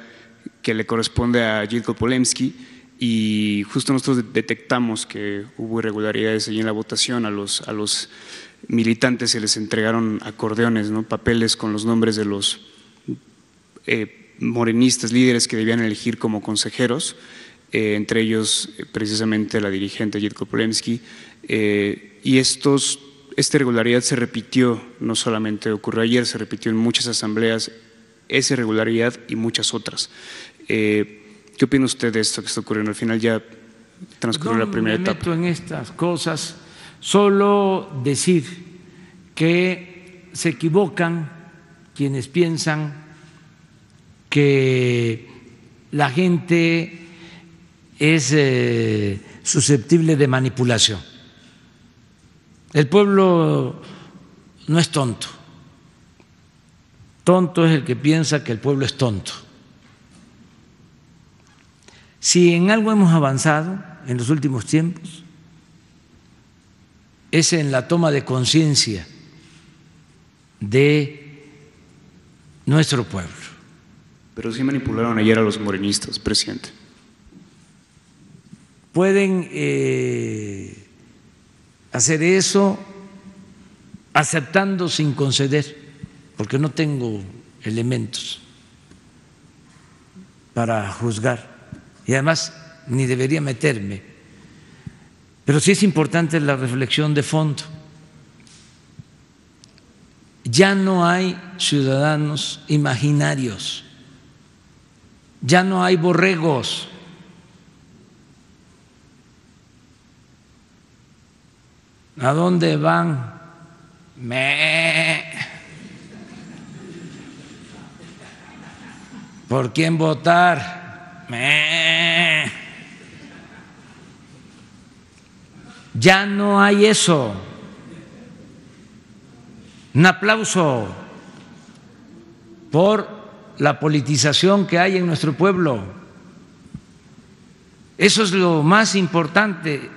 que le corresponde a Yeidckol Polevnsky, y justo nosotros detectamos que hubo irregularidades allí en la votación. A los militantes se les entregaron acordeones, ¿no?, papeles con los nombres de los morenistas, líderes que debían elegir como consejeros, entre ellos precisamente la dirigente Yeidckol Polevnsky, y esta irregularidad se repitió, no solamente ocurrió ayer, se repitió en muchas asambleas esa irregularidad y muchas otras. ¿Qué opina usted de esto que está ocurriendo? Al final ya transcurrió la primera etapa. No me meto en estas cosas, solo decir que se equivocan quienes piensan que la gente es susceptible de manipulación. El pueblo no es tonto. Tonto es el que piensa que el pueblo es tonto. Si en algo hemos avanzado en los últimos tiempos, es en la toma de conciencia de nuestro pueblo. Pero sí manipularon ayer a los morenistas, presidente. Pueden hacer eso aceptando sin conceder, porque no tengo elementos para juzgar y además ni debería meterme, pero sí es importante la reflexión de fondo. Ya no hay ciudadanos imaginarios, ya no hay borregos, ¿a dónde van? ¿Por quién votar? Ya no hay eso. Un aplauso por la politización que hay en nuestro pueblo. Eso es lo más importante,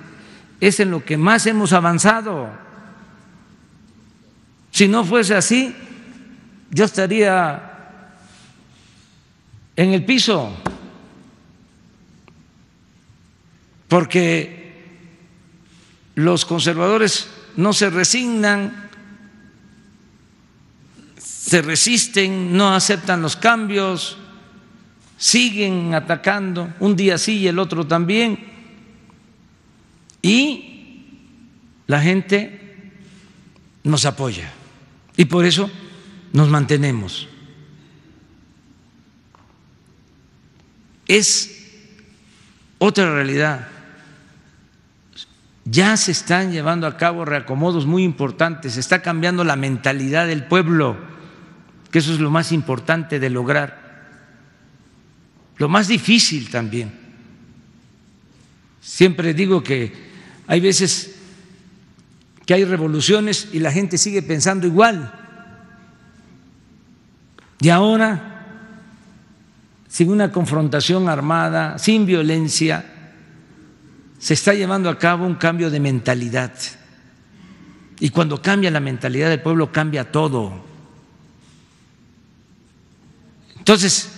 es en lo que más hemos avanzado. Si no fuese así, yo estaría en el piso, porque los conservadores no se resignan, se resisten, no aceptan los cambios, siguen atacando, un día sí y el otro también, y la gente nos apoya y por eso nos mantenemos. Es otra realidad. Ya se están llevando a cabo reacomodos muy importantes, se está cambiando la mentalidad del pueblo, que eso es lo más importante de lograr, lo más difícil también. Siempre digo que hay veces que hay revoluciones y la gente sigue pensando igual, y ahora sin una confrontación armada, sin violencia, se está llevando a cabo un cambio de mentalidad, y cuando cambia la mentalidad del pueblo cambia todo. Entonces,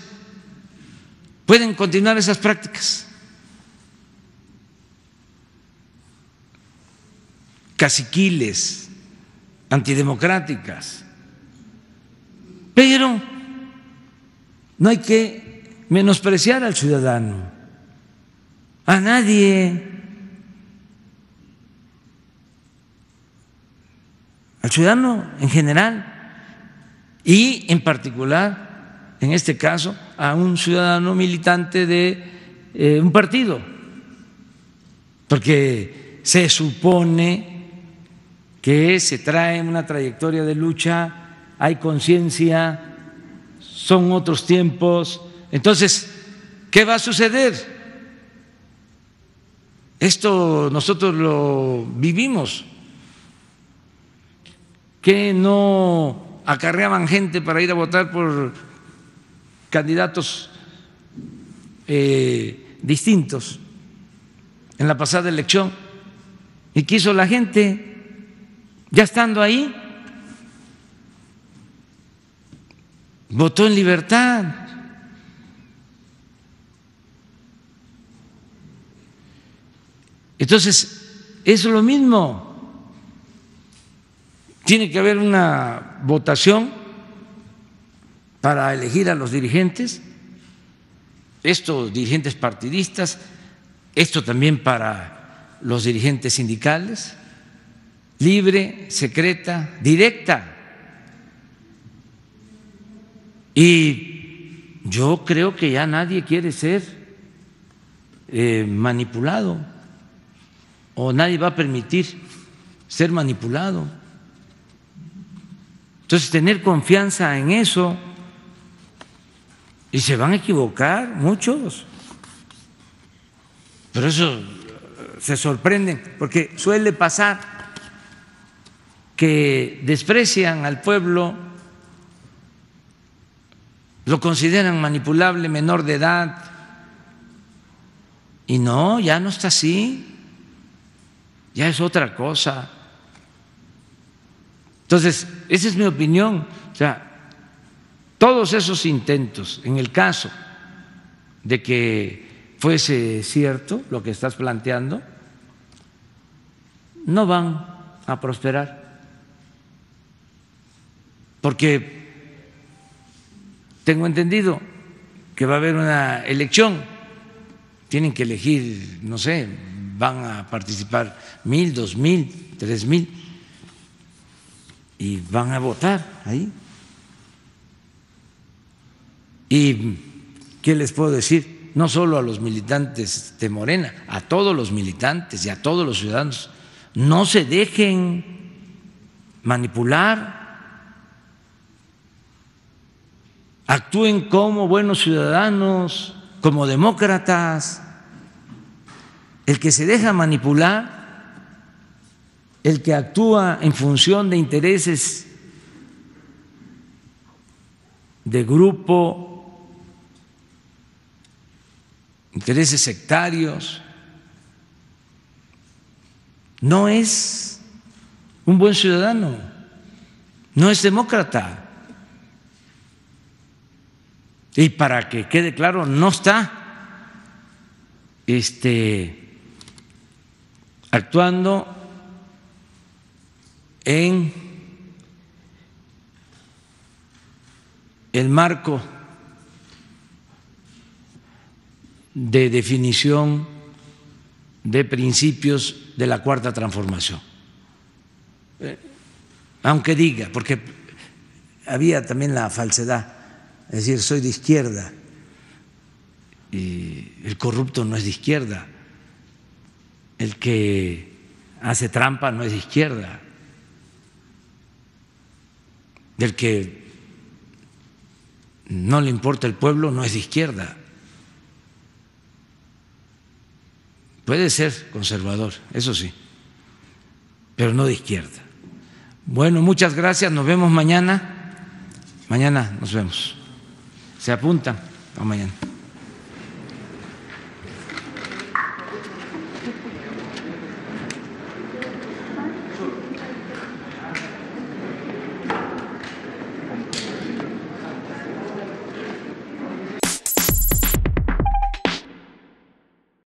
pueden continuar esas prácticas caciquiles, antidemocráticas, pero no hay que menospreciar al ciudadano, a nadie. Al ciudadano en general y en particular, en este caso, a un ciudadano militante de un partido, porque se supone que se trae una trayectoria de lucha, hay conciencia, son otros tiempos. Entonces, ¿qué va a suceder? Esto nosotros lo vivimos, que no acarreaban gente para ir a votar por candidatos distintos en la pasada elección. ¿Y qué hizo la gente? Ya estando ahí, votó en libertad. Entonces, es lo mismo. Tiene que haber una votación para elegir a los dirigentes, estos dirigentes partidistas, esto también para los dirigentes sindicales, libre, secreta, directa. Y yo creo que ya nadie quiere ser manipulado, o nadie va a permitir ser manipulado. Entonces, tener confianza en eso, y se van a equivocar muchos, pero eso se sorprenden, porque suele pasar que desprecian al pueblo, lo consideran manipulable, menor de edad, y no, ya no está así, ya es otra cosa. Entonces, esa es mi opinión. O sea, todos esos intentos, en el caso de que fuese cierto lo que estás planteando, no van a prosperar, porque tengo entendido que va a haber una elección, tienen que elegir, no sé, van a participar 1,000, 2,000, 3,000. Y van a votar ahí. ¿Y qué les puedo decir? No solo a los militantes de Morena, a todos los militantes y a todos los ciudadanos, no se dejen manipular, actúen como buenos ciudadanos, como demócratas. El que se deja manipular, el que actúa en función de intereses de grupo, intereses sectarios. No es un buen ciudadano, no es demócrata. Y para que quede claro, no está actuando en el marco de definición de principios de la Cuarta Transformación. Aunque diga, porque había también la falsedad, es decir, soy de izquierda, y el corrupto no es de izquierda, el que hace trampa no es de izquierda, el que no le importa el pueblo no es de izquierda. Puede ser conservador, eso sí, pero no de izquierda. Bueno, muchas gracias, nos vemos mañana. Mañana nos vemos. Se apuntan a mañana.